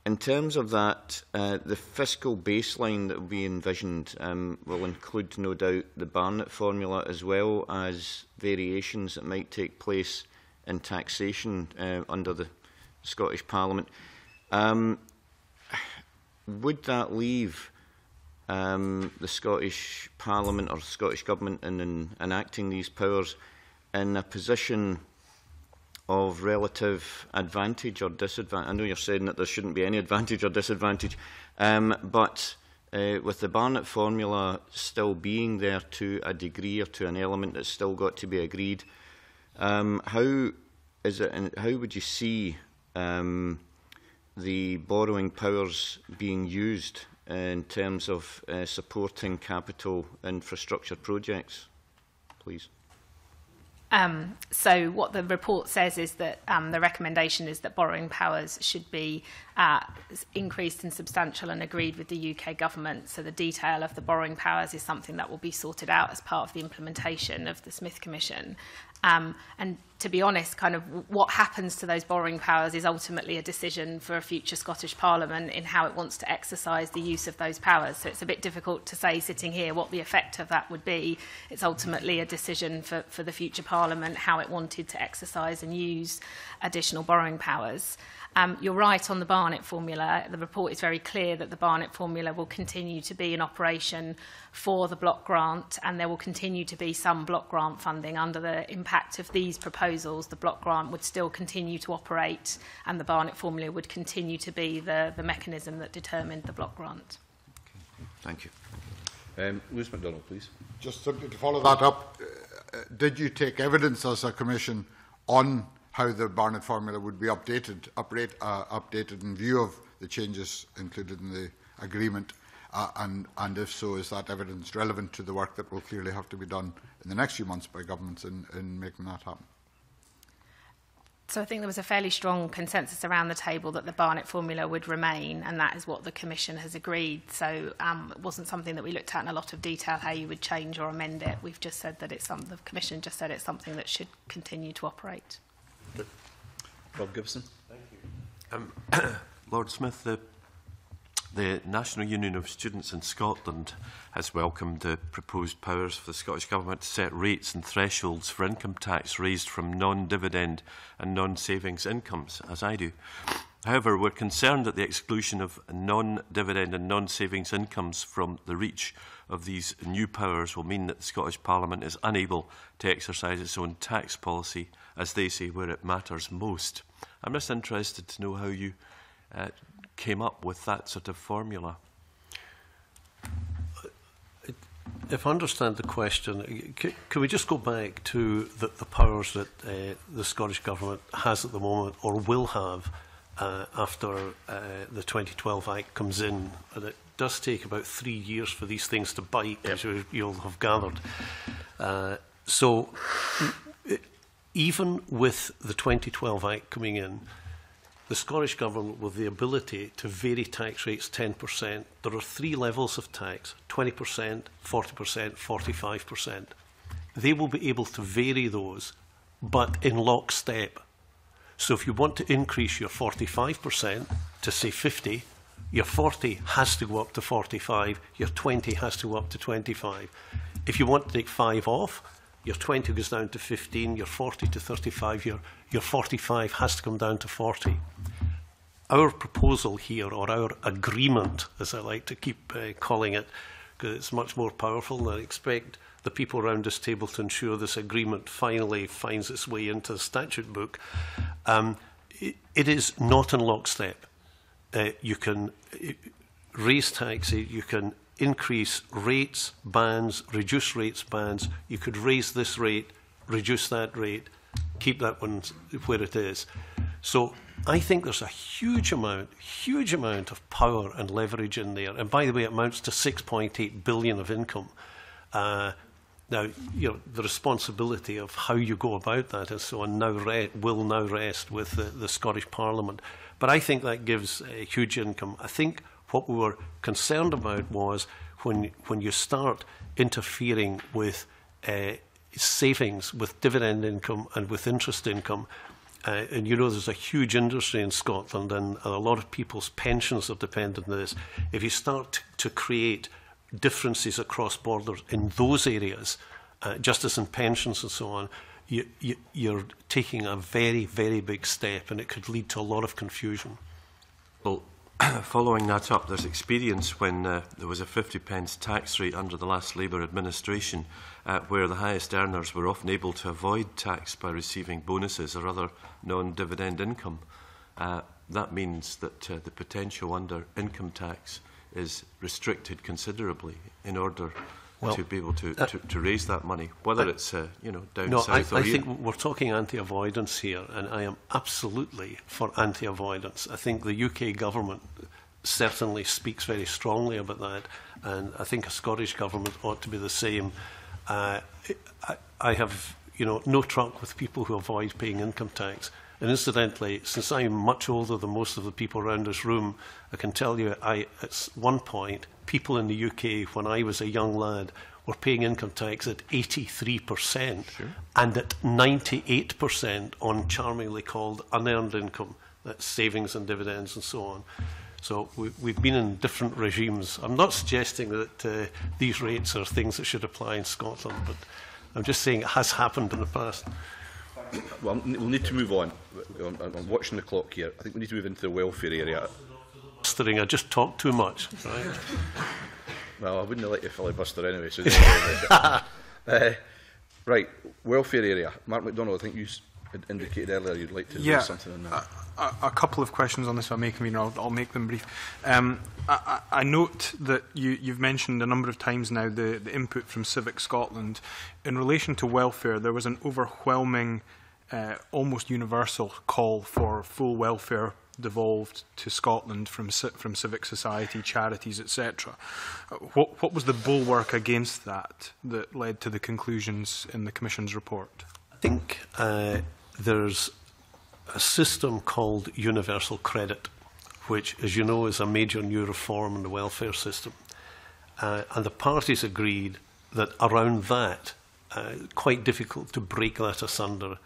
in terms of that, uh, the fiscal baseline that will be envisioned um, will include, no doubt, the Barnett formula, as well as variations that might take place in taxation uh, under the Scottish Parliament. Um, would that leave um, the Scottish Parliament or Scottish Government in, in enacting these powers in a position of relative advantage or disadvantage? I know you're saying that there shouldn't be any advantage or disadvantage, um, but uh, with the Barnett formula still being there to a degree or to an element that's still got to be agreed, um, how is it? And how would you see um, the borrowing powers being used in terms of uh, supporting capital infrastructure projects, please? Um, so what the report says is that um, the recommendation is that borrowing powers should be uh, increased and substantial and agreed with the U K government. So the detail of the borrowing powers is something that will be sorted out as part of the implementation of the Smith Commission. Um, and to be honest, kind of what happens to those borrowing powers is ultimately a decision for a future Scottish Parliament in how it wants to exercise the use of those powers. So it's a bit difficult to say, sitting here, what the effect of that would be. It's ultimately a decision for, for the future Parliament, how it wanted to exercise and use additional borrowing powers. Um, you're right on the Barnett formula. The report is very clear that the Barnett formula will continue to be in operation for the block grant, and there will continue to be some block grant funding. Under the impact of these proposals, the block grant would still continue to operate, and the Barnett formula would continue to be the, the mechanism that determined the block grant. Okay. Thank you. Um, Lewis MacDonald, please. Just simply to follow that up, uh, did you take evidence as a Commission on how the Barnett formula would be updated, update, uh, updated in view of the changes included in the agreement? Uh, and, and if so, is that evidence relevant to the work that will clearly have to be done in the next few months by governments in, in making that happen? So I think there was a fairly strong consensus around the table that the Barnett formula would remain, and that is what the Commission has agreed. So um, it wasn't something that we looked at in a lot of detail, how you would change or amend it. We've just said that it's some, the Commission just said it's something that should continue to operate. Good. Rob Gibson. Thank you. Um, Lord Smith, the, the National Union of Students in Scotland has welcomed the proposed powers for the Scottish Government to set rates and thresholds for income tax raised from non-dividend and non-savings incomes, as I do. However, we're concerned at the exclusion of non-dividend and non-savings incomes from the reach of these new powers will mean that the Scottish Parliament is unable to exercise its own tax policy, as they say, where it matters most. I'm just interested to know how you uh, came up with that sort of formula. If I understand the question, can we just go back to the, the powers that uh, the Scottish Government has at the moment, or will have, Uh, after uh, the twenty twelve Act comes in, and it does take about three years for these things to bite, yep, as you, you'll have gathered. Uh, so even with the twenty twelve Act coming in, the Scottish Government with the ability to vary tax rates ten percent, there are three levels of tax, twenty percent, forty percent, forty-five percent. They will be able to vary those, but in lockstep. So if you want to increase your forty-five percent to, say, fifty, your forty has to go up to forty-five, your twenty has to go up to twenty-five. If you want to take five off, your twenty goes down to fifteen, your forty to thirty-five, your, your forty-five has to come down to forty. Our proposal here, or our agreement, as I like to keep uh, calling it, because it's much more powerful than I expect the people around this table to ensure this agreement finally finds its way into the statute book, um, it, it is not in lockstep. Uh, you can raise taxes, you can increase rates, bans, reduce rates, bans. You could raise this rate, reduce that rate, keep that one where it is. So I think there's a huge amount, huge amount of power and leverage in there. And by the way, it amounts to six point eight billion of income. Uh, Now, you know, the responsibility of how you go about that and so on now re will now rest with the, the Scottish Parliament. But I think that gives a huge income. I think what we were concerned about was when, when you start interfering with uh, savings, with dividend income and with interest income, uh, and you know there's a huge industry in Scotland and a lot of people's pensions are dependent on this. If you start to create differences across borders in those areas, uh, just as in pensions and so on, you, you, you're taking a very, very big step, and it could lead to a lot of confusion. Well, following that up, there's experience when uh, there was a fifty pence tax rate under the last Labour administration, uh, where the highest earners were often able to avoid tax by receiving bonuses or other non-dividend income. Uh, that means that uh, the potential under income tax is restricted considerably in order well, to be able to, uh, to, to raise that money, whether I, it's uh, you know, down no, south I, or I think we're talking anti-avoidance here, and I am absolutely for anti-avoidance. I think the U K government certainly speaks very strongly about that, and I think a Scottish government ought to be the same. Uh, I, I have you know, no truck with people who avoid paying income tax. And incidentally, since I'm much older than most of the people around this room, I can tell you I, at one point, people in the U K, when I was a young lad, were paying income tax at eighty-three percent, sure, and at ninety-eight percent on charmingly called unearned income, that's savings and dividends and so on. So we, we've been in different regimes. I'm not suggesting that uh, these rates are things that should apply in Scotland, but I'm just saying it has happened in the past. Well, we'll need to move on. I'm, I'm watching the clock here. I think we need to move into the welfare area. I just talk too much. Right? Well, I wouldn't have let you filibuster anyway. So uh, right, welfare area. Mark MacDonald, I think you indicated earlier you'd like to do yeah, something on that. A, a couple of questions on this, if I may, Convener. I'll, I'll make them brief. Um, I, I note that you, you've mentioned a number of times now the, the input from Civic Scotland. In relation to welfare, there was an overwhelming, uh, almost universal call for full welfare devolved to Scotland from from civic society, charities, et cetera. What, what was the bulwark against that that led to the conclusions in the Commission's report? I think uh, there's a system called Universal Credit, which, as you know, is a major new reform in the welfare system. Uh, and the parties agreed that around that, uh, quite difficult to break that asunder,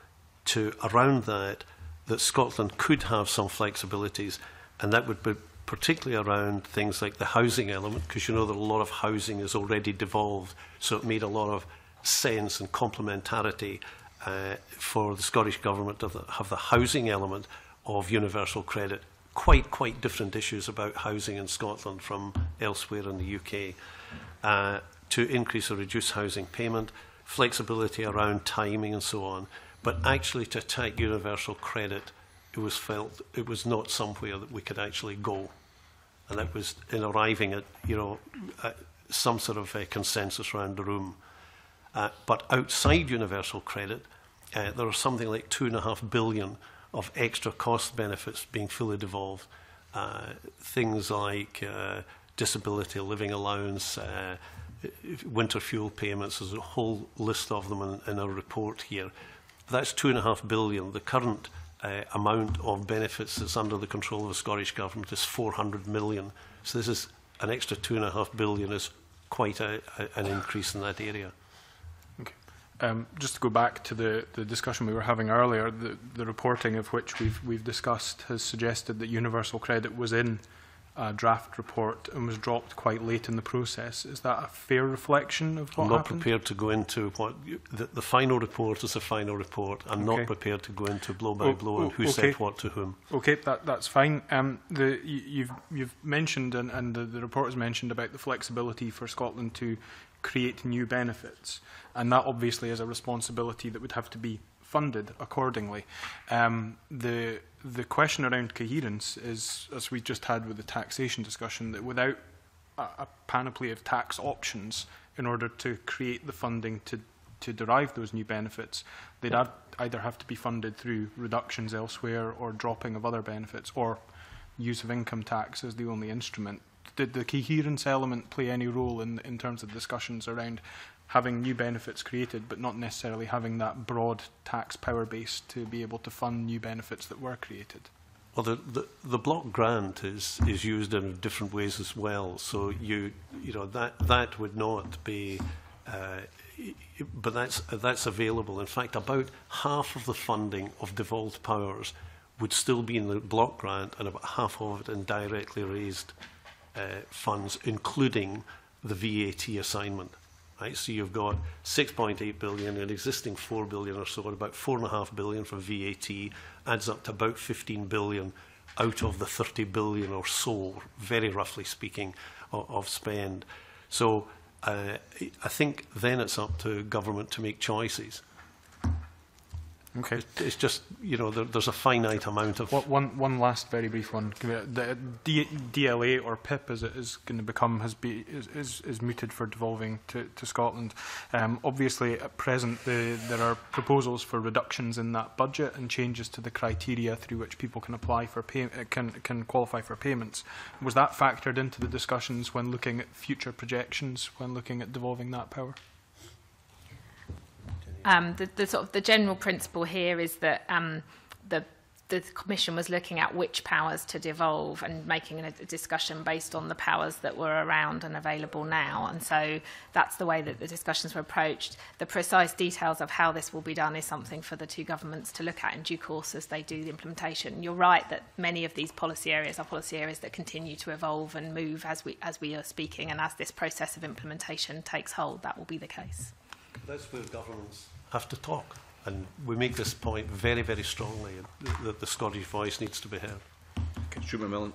to around that, that Scotland could have some flexibilities, and that would be particularly around things like the housing element, because you know that a lot of housing is already devolved, so it made a lot of sense and complementarity uh, for the Scottish Government to have the housing element of universal credit. Quite, quite different issues about housing in Scotland from elsewhere in the U K. Uh, to increase or reduce housing payment, flexibility around timing and so on. But actually, to attack universal credit, it was felt it was not somewhere that we could actually go, and that was in arriving at you know at some sort of a consensus around the room. Uh, but outside universal credit, uh, there are something like two and a half billion of extra cost benefits being fully devolved. Uh, things like uh, disability living allowance, uh, winter fuel payments. There's a whole list of them in, in our report here. That's two and a half billion. The current uh, amount of benefits that's under the control of the Scottish Government is four hundred million. So this is an extra two and a half billion is quite a, a, an increase in that area. Okay. Um, just to go back to the, the discussion we were having earlier, the, the reporting of which we've, we've discussed has suggested that universal credit was in a draft report and was dropped quite late in the process. Is that a fair reflection of what happened? I'm not happened? prepared to go into what you, the, the final report is a final report. I'm okay. not prepared to go into blow by oh, blow oh, and who okay. said what to whom. Okay, that, that's fine. Um, the, you've, you've mentioned, and, and the, the report has mentioned, about the flexibility for Scotland to create new benefits. And that obviously is a responsibility that would have to be funded accordingly. Um, the the question around coherence is, as we just had with the taxation discussion, that without a, a panoply of tax options in order to create the funding to to derive those new benefits, they'd have, either have to be funded through reductions elsewhere or dropping of other benefits or use of income tax as the only instrument. Did the coherence element play any role in in terms of discussions around having new benefits created, but not necessarily having that broad tax power base to be able to fund new benefits that were created? Well, the, the, the block grant is, is used in different ways as well. So you, you know, that, that would not be, uh, but that's, that's available. In fact, about half of the funding of devolved powers would still be in the block grant and about half of it in directly raised uh, funds, including the V A T assignment. Right, so you've got six point eight billion, an existing four billion or so, about four point five billion from V A T, adds up to about fifteen billion out of the thirty billion or so, very roughly speaking, of, of spend. So uh, I think then it's up to government to make choices. Okay. It's just, you know, there, there's a finite amount of... One, one last very brief one. The D L A, or PIP, as it is going to become, has be, is, is, is mooted for devolving to, to Scotland. Um, obviously, at present, the, there are proposals for reductions in that budget and changes to the criteria through which people can apply for pay, can, can qualify for payments. Was that factored into the discussions when looking at future projections, when looking at devolving that power? Um, the, the sort of the general principle here is that um, the the Commission was looking at which powers to devolve and making a discussion based on the powers that were around and available now. And so that's the way that the discussions were approached. The precise details of how this will be done is something for the two governments to look at in due course as they do the implementation. You're right that many of these policy areas are policy areas that continue to evolve and move as we, as we are speaking, and as this process of implementation takes hold, that will be the case. That's where governments have to talk. And we make this point very, very strongly, that the Scottish voice needs to be heard. Okay, Stuart Macmillan.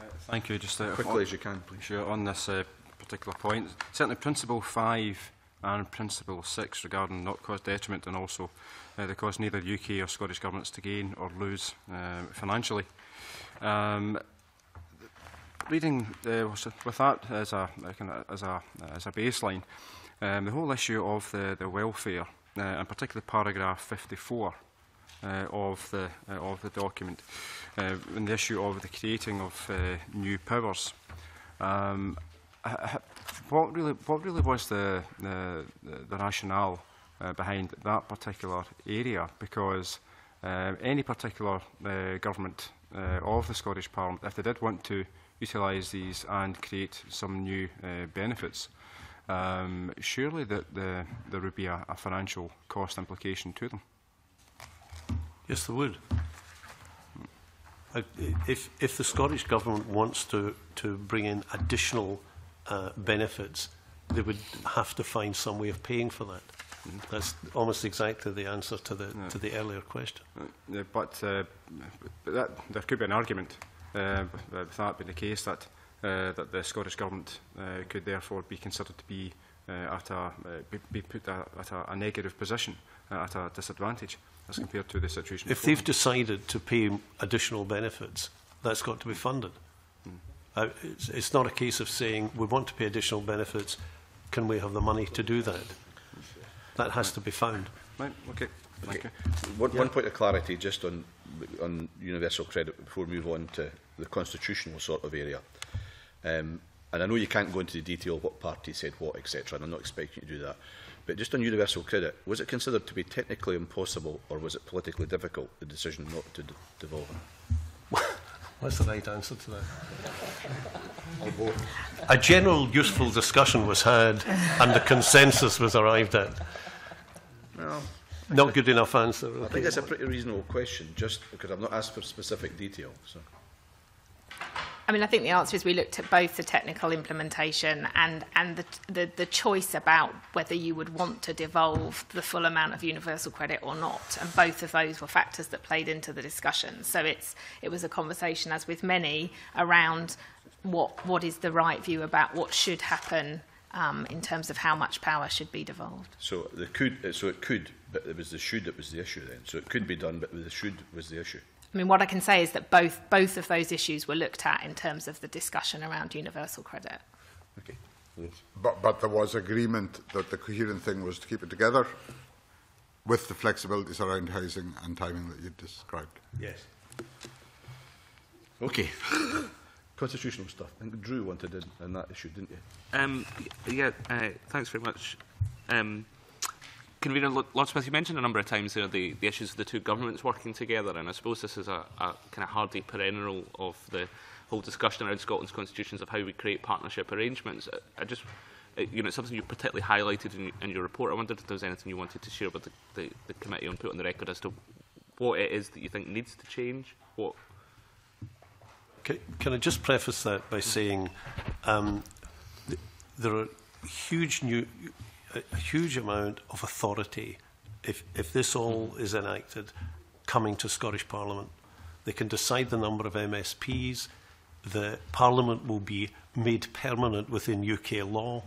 Uh, thank you. Just uh, quickly on, as you can, please. Sure, on this uh, particular point, certainly Principle five and Principle six regarding not cause detriment and also uh, the cause neither U K or Scottish governments to gain or lose uh, financially. Um, reading uh, with that as a, as a, as a baseline, um, the whole issue of the, the welfare, Uh, and particularly paragraph fifty-four uh, of the uh, of the document, uh, and the issue of the creating of uh, new powers. Um, what really, what really was the the, the rationale uh, behind that particular area? Because uh, any particular uh, government uh, of the Scottish Parliament, if they did want to utilise these and create some new uh, benefits, Um, surely that the, there would be a, a financial cost implication to them. Yes, there would. If, if the Scottish Government wants to, to bring in additional uh, benefits, they would have to find some way of paying for that. Mm-hmm. That's almost exactly the answer to the, yeah. to the earlier question. Uh, but uh, that, there could be an argument, uh, with that being the case, that Uh, that the Scottish Government uh, could therefore be considered to be uh, at a uh, be, be put a, at a, a negative position, uh, at a disadvantage as compared to the situation. If they've decided to pay additional benefits, that's got to be funded. Mm. Uh, it's, it's not a case of saying we want to pay additional benefits. Can we have the money to do that? That has to be found. Right. Okay. Thank okay. you. One, yeah. one point of clarity, just on on universal credit, before we move on to the constitutional sort of area. Um, and I know you can't go into the detail of what party said what, et cetera, and I'm not expecting you to do that. But just on universal credit, was it considered to be technically impossible, or was it politically difficult, the decision not to devolve it? What's the right answer to that? A general useful discussion was had, and the consensus was arrived at. Well, not good enough answer. I think that's a pretty reasonable question, just because I've not asked for specific detail. So. I mean, I think the answer is we looked at both the technical implementation and, and the, the, the choice about whether you would want to devolve the full amount of universal credit or not. And both of those were factors that played into the discussion. So it's, it was a conversation, as with many, around what, what is the right view about what should happen um, in terms of how much power should be devolved. So, the could, so it could, but it was the should that was the issue then. So it could be done, but the should was the issue. I mean, what I can say is that both both of those issues were looked at in terms of the discussion around universal credit. Okay. Yes. But but there was agreement that the coherent thing was to keep it together, with the flexibilities around housing and timing that you described. Yes. Okay. Constitutional stuff. I think Drew wanted in on that issue, didn't you? Um. Yeah. Uh, thanks very much. Um. Convener Lord Smith, you mentioned a number of times there the, the issues of the two governments working together, and I suppose this is a, a kind of hardy perennial of the whole discussion around Scotland's constitutions of how we create partnership arrangements. I, I just, you know, it's something you particularly highlighted in, in your report. I wondered if there was anything you wanted to share with the, the, the committee and put on the record as to what it is that you think needs to change. What? Can, can I just preface that by saying um, th there are huge new. A huge amount of authority, if, if this all is enacted, coming to Scottish Parliament. They can decide the number of M S Ps. The Parliament will be made permanent within U K law.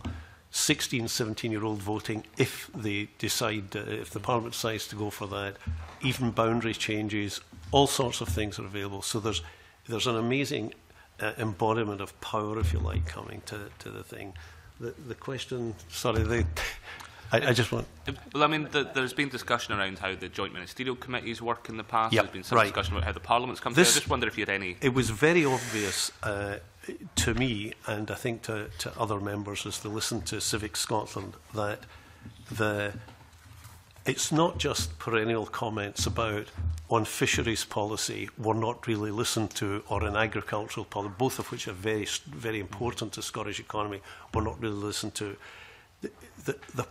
sixteen, seventeen-year-old voting, if they decide, uh, if the Parliament decides to go for that, even boundary changes, all sorts of things are available. So there's, there's an amazing uh, embodiment of power, if you like, coming to, to the thing. The, the question, sorry, the, I, I just want... Well, I mean, the, there's been discussion around how the joint ministerial committees work in the past. Yep, there's been some right. discussion about how the Parliament's come this, together. I just wonder if you had any... It was very obvious uh, to me, and I think to, to other members as they listened to Civic Scotland, that the It's not just perennial comments about on fisheries policy were not really listened to, or in agricultural policy, both of which are very, very important to the Scottish economy, were not really listened to. The, the, the,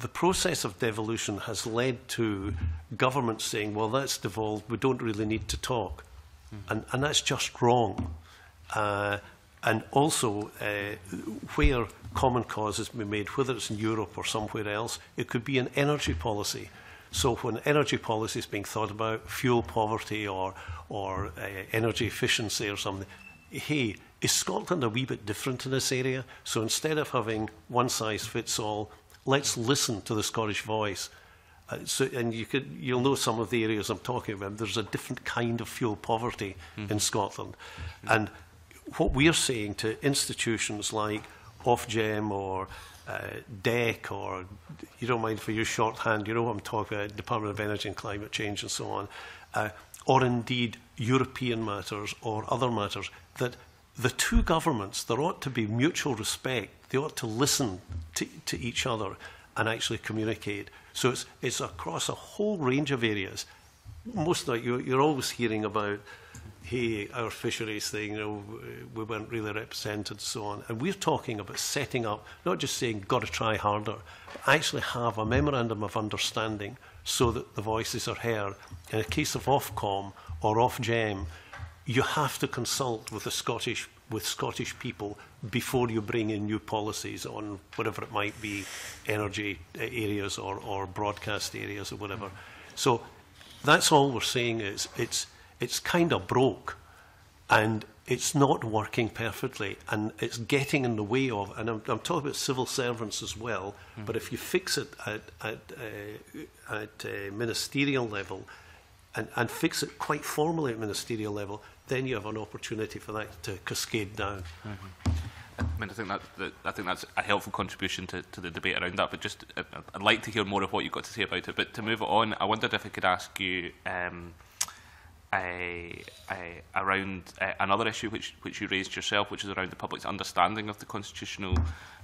the process of devolution has led to governments saying, well, that's devolved, we don't really need to talk. Mm-hmm. And, and that's just wrong. Uh, and also, uh, where common cause has been made, whether it's in Europe or somewhere else, it could be in energy policy. So when energy policy is being thought about, fuel poverty or, or uh, energy efficiency or something, hey, is Scotland a wee bit different in this area? So instead of having one size fits all, let's listen to the Scottish voice. Uh, so, and you could, you'll know some of the areas I'm talking about. There's a different kind of fuel poverty mm-hmm. in Scotland. Mm-hmm. And what we're saying to institutions like Ofgem or Uh, D E C, or you don't mind for your shorthand, you know what I'm talking about, Department of Energy and Climate Change and so on, uh, or indeed European matters or other matters, that the two governments, there ought to be mutual respect, they ought to listen to, to each other and actually communicate. So it's, it's across a whole range of areas. Most of it, you're, you're always hearing about, hey, our fisheries thing, you know, we weren't really represented and so on. And we're talking about setting up, not just saying, got to try harder, but actually have a memorandum of understanding so that the voices are heard. In a case of Ofcom or Ofgem, you have to consult with the Scottish, with Scottish people before you bring in new policies on whatever it might be, energy areas or, or broadcast areas or whatever. So that's all we're saying is it's... it's kind of broke, and it's not working perfectly, and it's getting in the way of, and I'm, I'm talking about civil servants as well, mm-hmm. but if you fix it at, at, uh, at uh, ministerial level, and, and fix it quite formally at ministerial level, then you have an opportunity for that to cascade down. Mm-hmm. I mean, I think that, that I think that's a helpful contribution to, to the debate around that. But just, I, I'd like to hear more of what you've got to say about it. But to move on, I wondered if I could ask you. Um, I, I, around uh, another issue which, which you raised yourself, which is around the public's understanding of the constitutional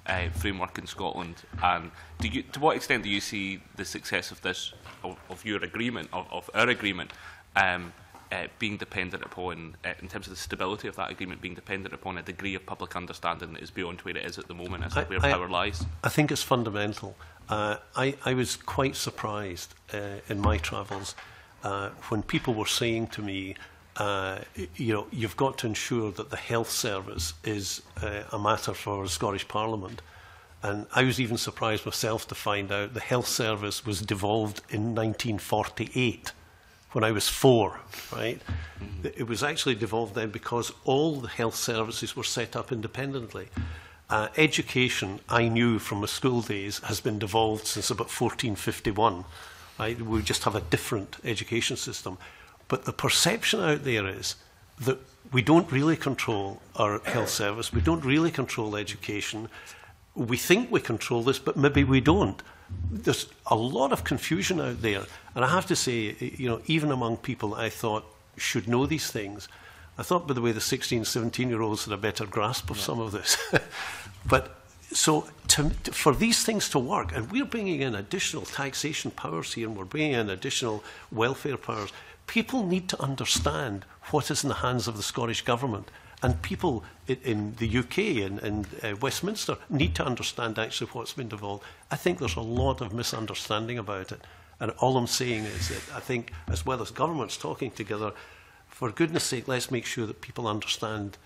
uh, framework in Scotland. And do you, to what extent do you see the success of this, of, of your agreement, of, of our agreement, um, uh, being dependent upon, uh, in terms of the stability of that agreement, being dependent upon a degree of public understanding that is beyond where it is at the moment, as to where I, power lies? I think it's fundamental. Uh, I, I was quite surprised uh, in my travels Uh, when people were saying to me, uh, you know, you've got to ensure that the health service is uh, a matter for the Scottish Parliament. And I was even surprised myself to find out the health service was devolved in nineteen forty-eight, when I was four, right? Mm-hmm. It was actually devolved then because all the health services were set up independently. Uh, education, I knew from my school days, has been devolved since about fourteen fifty-one. I, we just have a different education system. But the perception out there is that we don't really control our health service, we don't really control education. We think we control this, but maybe we don't. There's a lot of confusion out there. And I have to say, you know, even among people I thought should know these things, I thought, by the way, the sixteen, seventeen-year-olds had a better grasp of yeah. some of this. But so to, to, for these things to work, and we're bringing in additional taxation powers here, and we're bringing in additional welfare powers, people need to understand what is in the hands of the Scottish Government. And people in, in the U K and, and uh, Westminster need to understand actually what's been devolved. I think there's a lot of misunderstanding about it. And all I'm saying is that I think, as well as governments talking together, for goodness sake, let's make sure that people understand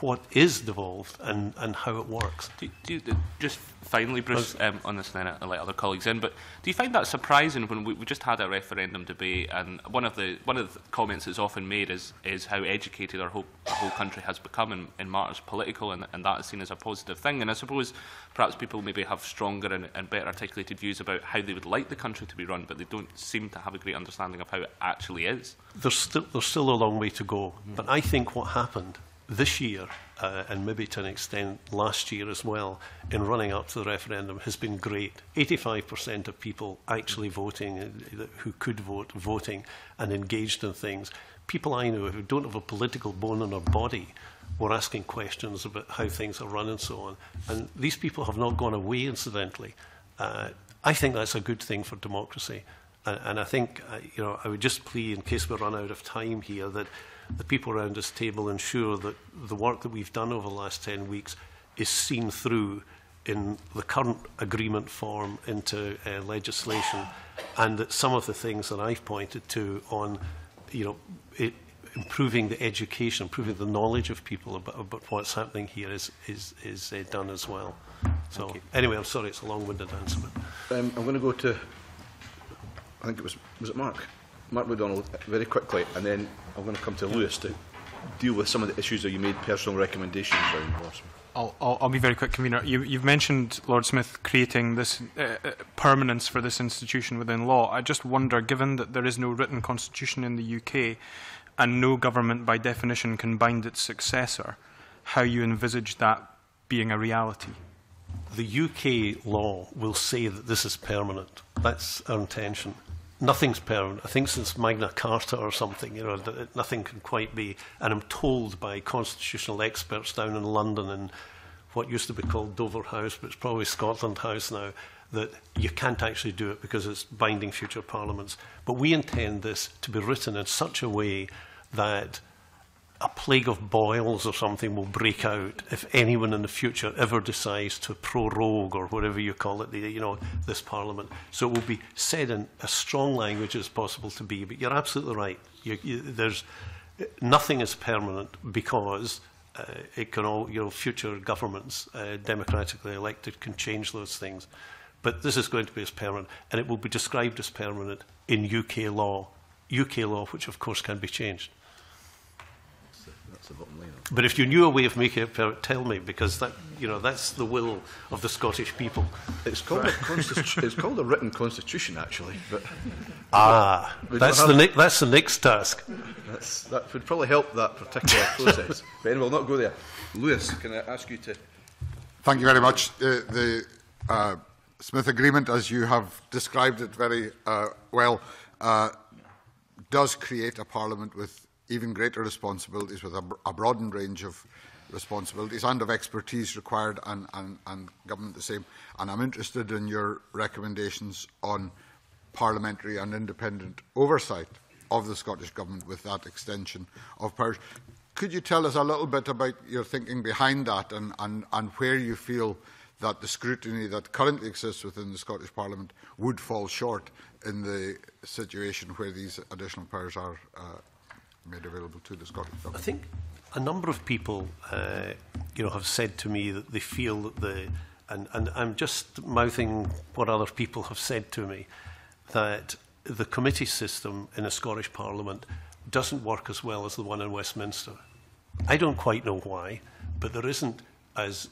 what is devolved and, and how it works. Do, do, do, just finally, Bruce, um, on this, and then I'll let other colleagues in, but do you find that surprising when we, we just had a referendum debate, and one of the one of the comments that's often made is is how educated our whole, our whole country has become in, in matters political, and, and that is seen as a positive thing. And I suppose perhaps people maybe have stronger and, and better articulated views about how they would like the country to be run, but they don't seem to have a great understanding of how it actually is. There's still, there's still a long way to go, mm. but I think what happened this year, uh, and maybe to an extent last year as well, in running up to the referendum has been great. eighty-five percent of people actually voting, who could vote, voting and engaged in things. People I know who don't have a political bone in their body were asking questions about how things are run and so on. And these people have not gone away, incidentally. Uh, I think that's a good thing for democracy. And, and I think, uh, you know, I would just plea, in case we run out of time here, that the people around this table ensure that the work that we've done over the last ten weeks is seen through in the current agreement form into uh, legislation, and that some of the things that I've pointed to on, you know, it, improving the education, improving the knowledge of people about, about what's happening here is, is, is uh, done as well. So anyway, I'm sorry, it's a long-winded answer. Um, I'm going to go to, I think it was, was it Mark? Mark MacDonald, very quickly, and then I'm going to come to Lewis to deal with some of the issues that you made personal recommendations around. I'll, I'll, I'll be very quick, Convener. You, you've mentioned, Lord Smith, creating this uh, permanence for this institution within law. I just wonder, given that there is no written constitution in the U K, and no government by definition can bind its successor, how you envisage that being a reality? The U K law will say that this is permanent. That's our intention. Nothing's permanent. I think since Magna Carta or something, you know, nothing can quite be. And I'm told by constitutional experts down in London, in what used to be called Dover House, but it's probably Scotland House now, that you can't actually do it because it's binding future parliaments. But we intend this to be written in such a way that a plague of boils or something will break out if anyone in the future ever decides to prorogue, or whatever you call it, the, you know, this parliament. So it will be said in as strong language as possible to be. But you're absolutely right. You, you, there's nothing is permanent, because uh, it can all, you know, future governments, uh, democratically elected, can change those things. But this is going to be as permanent, and it will be described as permanent in U K law. U K law, which of course can be changed. That's the bottom line. But if you knew a way of making it permanent, tell me, because that, you know, that's the will of the Scottish people. It's called, right. a, it's called a written constitution, actually. But ah, that's the, that's the next task. That's, that would probably help that particular process. But anyway, we'll not go there. Lewis, can I ask you to... Thank you very much. Uh, the uh, Smith Agreement, as you have described it very uh, well, uh, does create a parliament with even greater responsibilities, with a, a broadened range of responsibilities and of expertise required, and, and, and government the same. And I'm interested in your recommendations on parliamentary and independent oversight of the Scottish Government with that extension of powers. Could you tell us a little bit about your thinking behind that, and, and, and where you feel that the scrutiny that currently exists within the Scottish Parliament would fall short in the situation where these additional powers are uh, made available to the Scottish Government? I think a number of people, uh, you know, have said to me that they feel that the, and, and I'm just mouthing what other people have said to me, that the committee system in a Scottish Parliament doesn't work as well as the one in Westminster. I don't quite know why, but there isn't as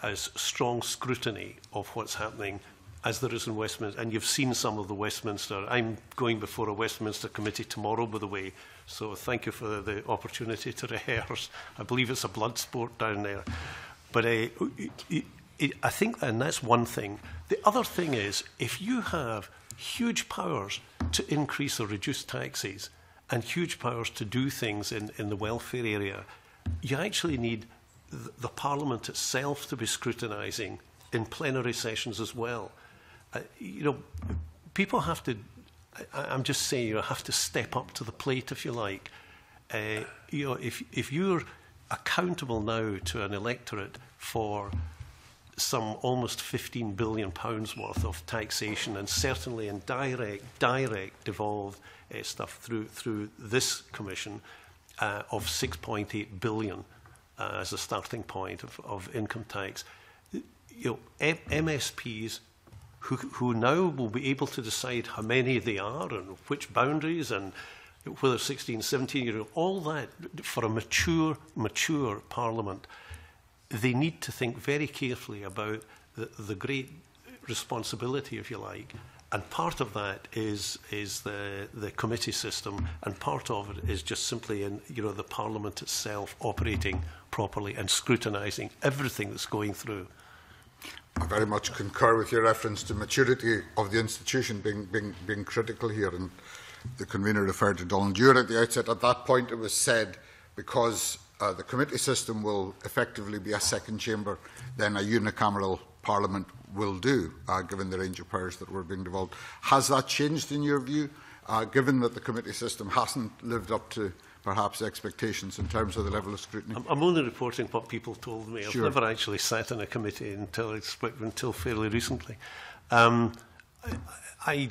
as strong scrutiny of what's happening as there is in Westminster. And you've seen some of the Westminster. I'm going before a Westminster committee tomorrow, by the way, so thank you for the opportunity to rehearse. I believe it's a blood sport down there. But uh, it, it, it, I think, and that's one thing. The other thing is, if you have huge powers to increase or reduce taxes and huge powers to do things in, in the welfare area, you actually need the Parliament itself to be scrutinising in plenary sessions as well. Uh, you know, people have to, I, I'm just saying, you know, have to step up to the plate, if you like. Uh, you know, if, if you're accountable now to an electorate for some almost fifteen billion pounds worth of taxation, and certainly in direct, direct devolved uh, stuff through, through this commission uh, of six point eight billion pounds, Uh, as a starting point of, of income tax, you know, M S Ps who, who now will be able to decide how many they are and which boundaries, and whether sixteen, seventeen, you know, all that, for a mature, mature parliament, they need to think very carefully about the, the great responsibility, if you like. And part of that is, is the, the committee system, and part of it is just simply in, you know, the Parliament itself operating properly and scrutinising everything that's going through. I very much concur with your reference to maturity of the institution being, being, being critical here. And the convener referred to Donald Dewar at the outset. At that point, it was said, because uh, the committee system will effectively be a second chamber than a unicameral parliament will do, uh, given the range of powers that were being devolved. Has that changed in your view, uh, given that the committee system hasn't lived up to perhaps expectations in terms of the level of scrutiny? I'm only reporting what people told me. Sure. I've never actually sat in a committee until, until fairly recently. Um, I, I,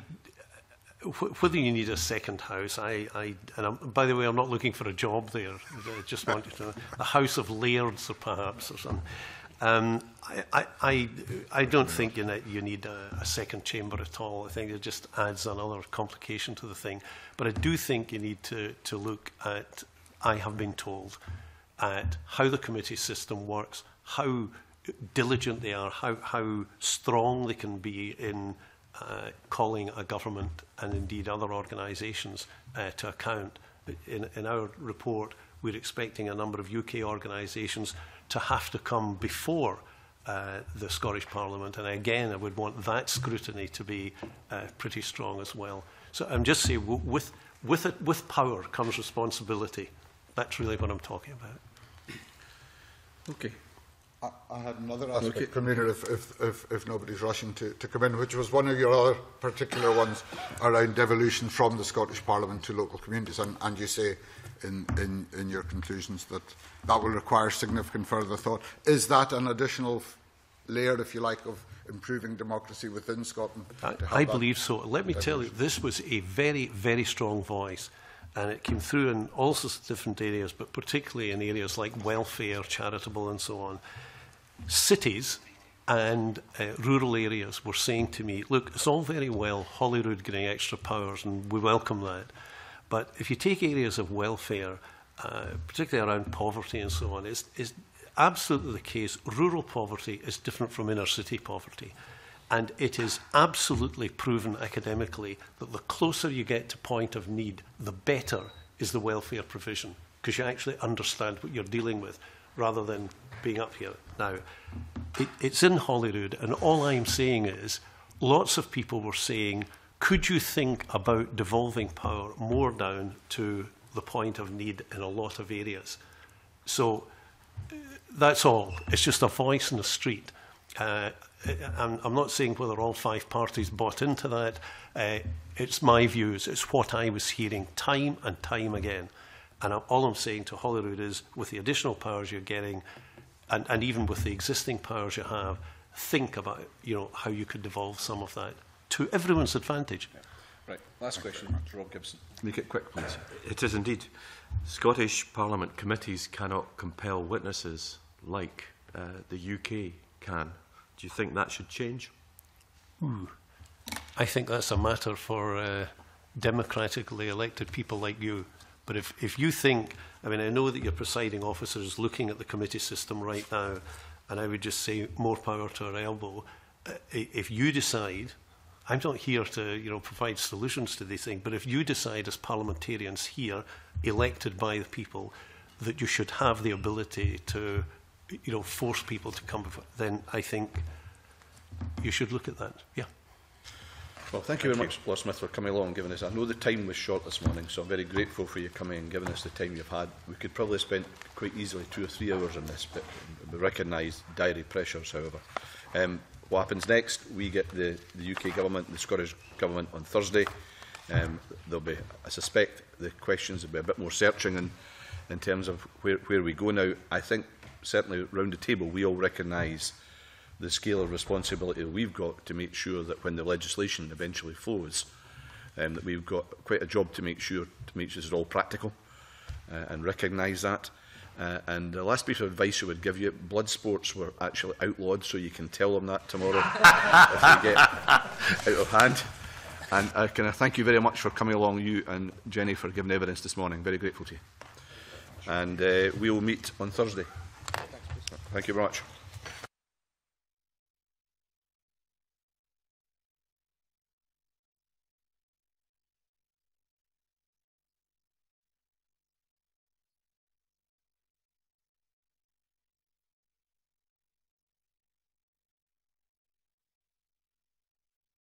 whether you need a second house, I, I, and I'm, by the way, I'm not looking for a job there. I just want you to know, a house of lairds, or perhaps, or something. Um, I, I, I don't think you need, you need a, a second chamber at all. I think it just adds another complication to the thing. But I do think you need to, to look at, I have been told, at how the committee system works, how diligent they are, how, how strong they can be in uh, calling a government and indeed other organisations uh, to account. In, in our report, we're expecting a number of U K organisations to have to come before uh, the Scottish Parliament, and again, I would want that scrutiny to be uh, pretty strong as well. So I'm just saying, w with with it, with power comes responsibility. That's really what I'm talking about. Okay, I, I had another aspect, okay. Commissioner, if, if if if nobody's rushing to to come in, which was one of your other particular ones around devolution from the Scottish Parliament to local communities, and and you say. In, in, in your conclusions that that will require significant further thought. Is that an additional layer, if you like, of improving democracy within Scotland? I, I believe so. Let me tell you, this was a very, very strong voice, and it came through in all sorts of different areas, but particularly in areas like welfare, charitable and so on. Cities and uh, rural areas were saying to me, look, it's all very well Holyrood getting extra powers, and we welcome that. But if you take areas of welfare, uh, particularly around poverty and so on, it's, it's absolutely the case. Rural poverty is different from inner city poverty. And it is absolutely proven academically that the closer you get to point of need, the better is the welfare provision, because you actually understand what you're dealing with rather than being up here. Now, it, it's in Holyrood, and all I'm saying is lots of people were saying, could you think about devolving power more down to the point of need in a lot of areas? So uh, that's all. It's just a voice in the street. Uh, I'm, I'm not saying whether all five parties bought into that. Uh, it's my views. It's what I was hearing time and time again. And I'm, all I'm saying to Holyrood is, with the additional powers you're getting, and, and even with the existing powers you have, think about you know, how you could devolve some of that. To everyone's advantage. Right. Last question, Rob Gibson. Make it quick, please. It is indeed. Scottish Parliament committees cannot compel witnesses like uh, the U K can. Do you think that should change? Ooh. I think that's a matter for uh, democratically elected people like you. But if, if you think, I mean, I know that your presiding officer is looking at the committee system right now, and I would just say more power to her elbow. Uh, if you decide, I'm not here to you know, provide solutions to these things, but if you decide as parliamentarians here, elected by the people, that you should have the ability to you know, force people to come before, then I think you should look at that. Yeah. Well, thank you very much, Lord Smith, for coming along and giving us. I know the time was short this morning, so I'm very grateful for you coming and giving us the time you've had. We could probably spend quite easily two or three hours on this, but we recognise diary pressures, however. Um, What happens next? We get the, the U K Government and the Scottish Government on Thursday. Um, there'll be, I suspect the questions will be a bit more searching in, in terms of where, where we go now. I think certainly round the table we all recognise the scale of responsibility we've got to make sure that when the legislation eventually flows, um, that we've got quite a job to make sure to make sure it's all practical uh, and recognise that. Uh, and the last piece of advice I would give you, blood sports were actually outlawed, so you can tell them that tomorrow if they get out of hand. And uh, can I thank you very much for coming along, you and Jenny, for giving evidence this morning. Very grateful to you. And uh, we will meet on Thursday. Thank you very much.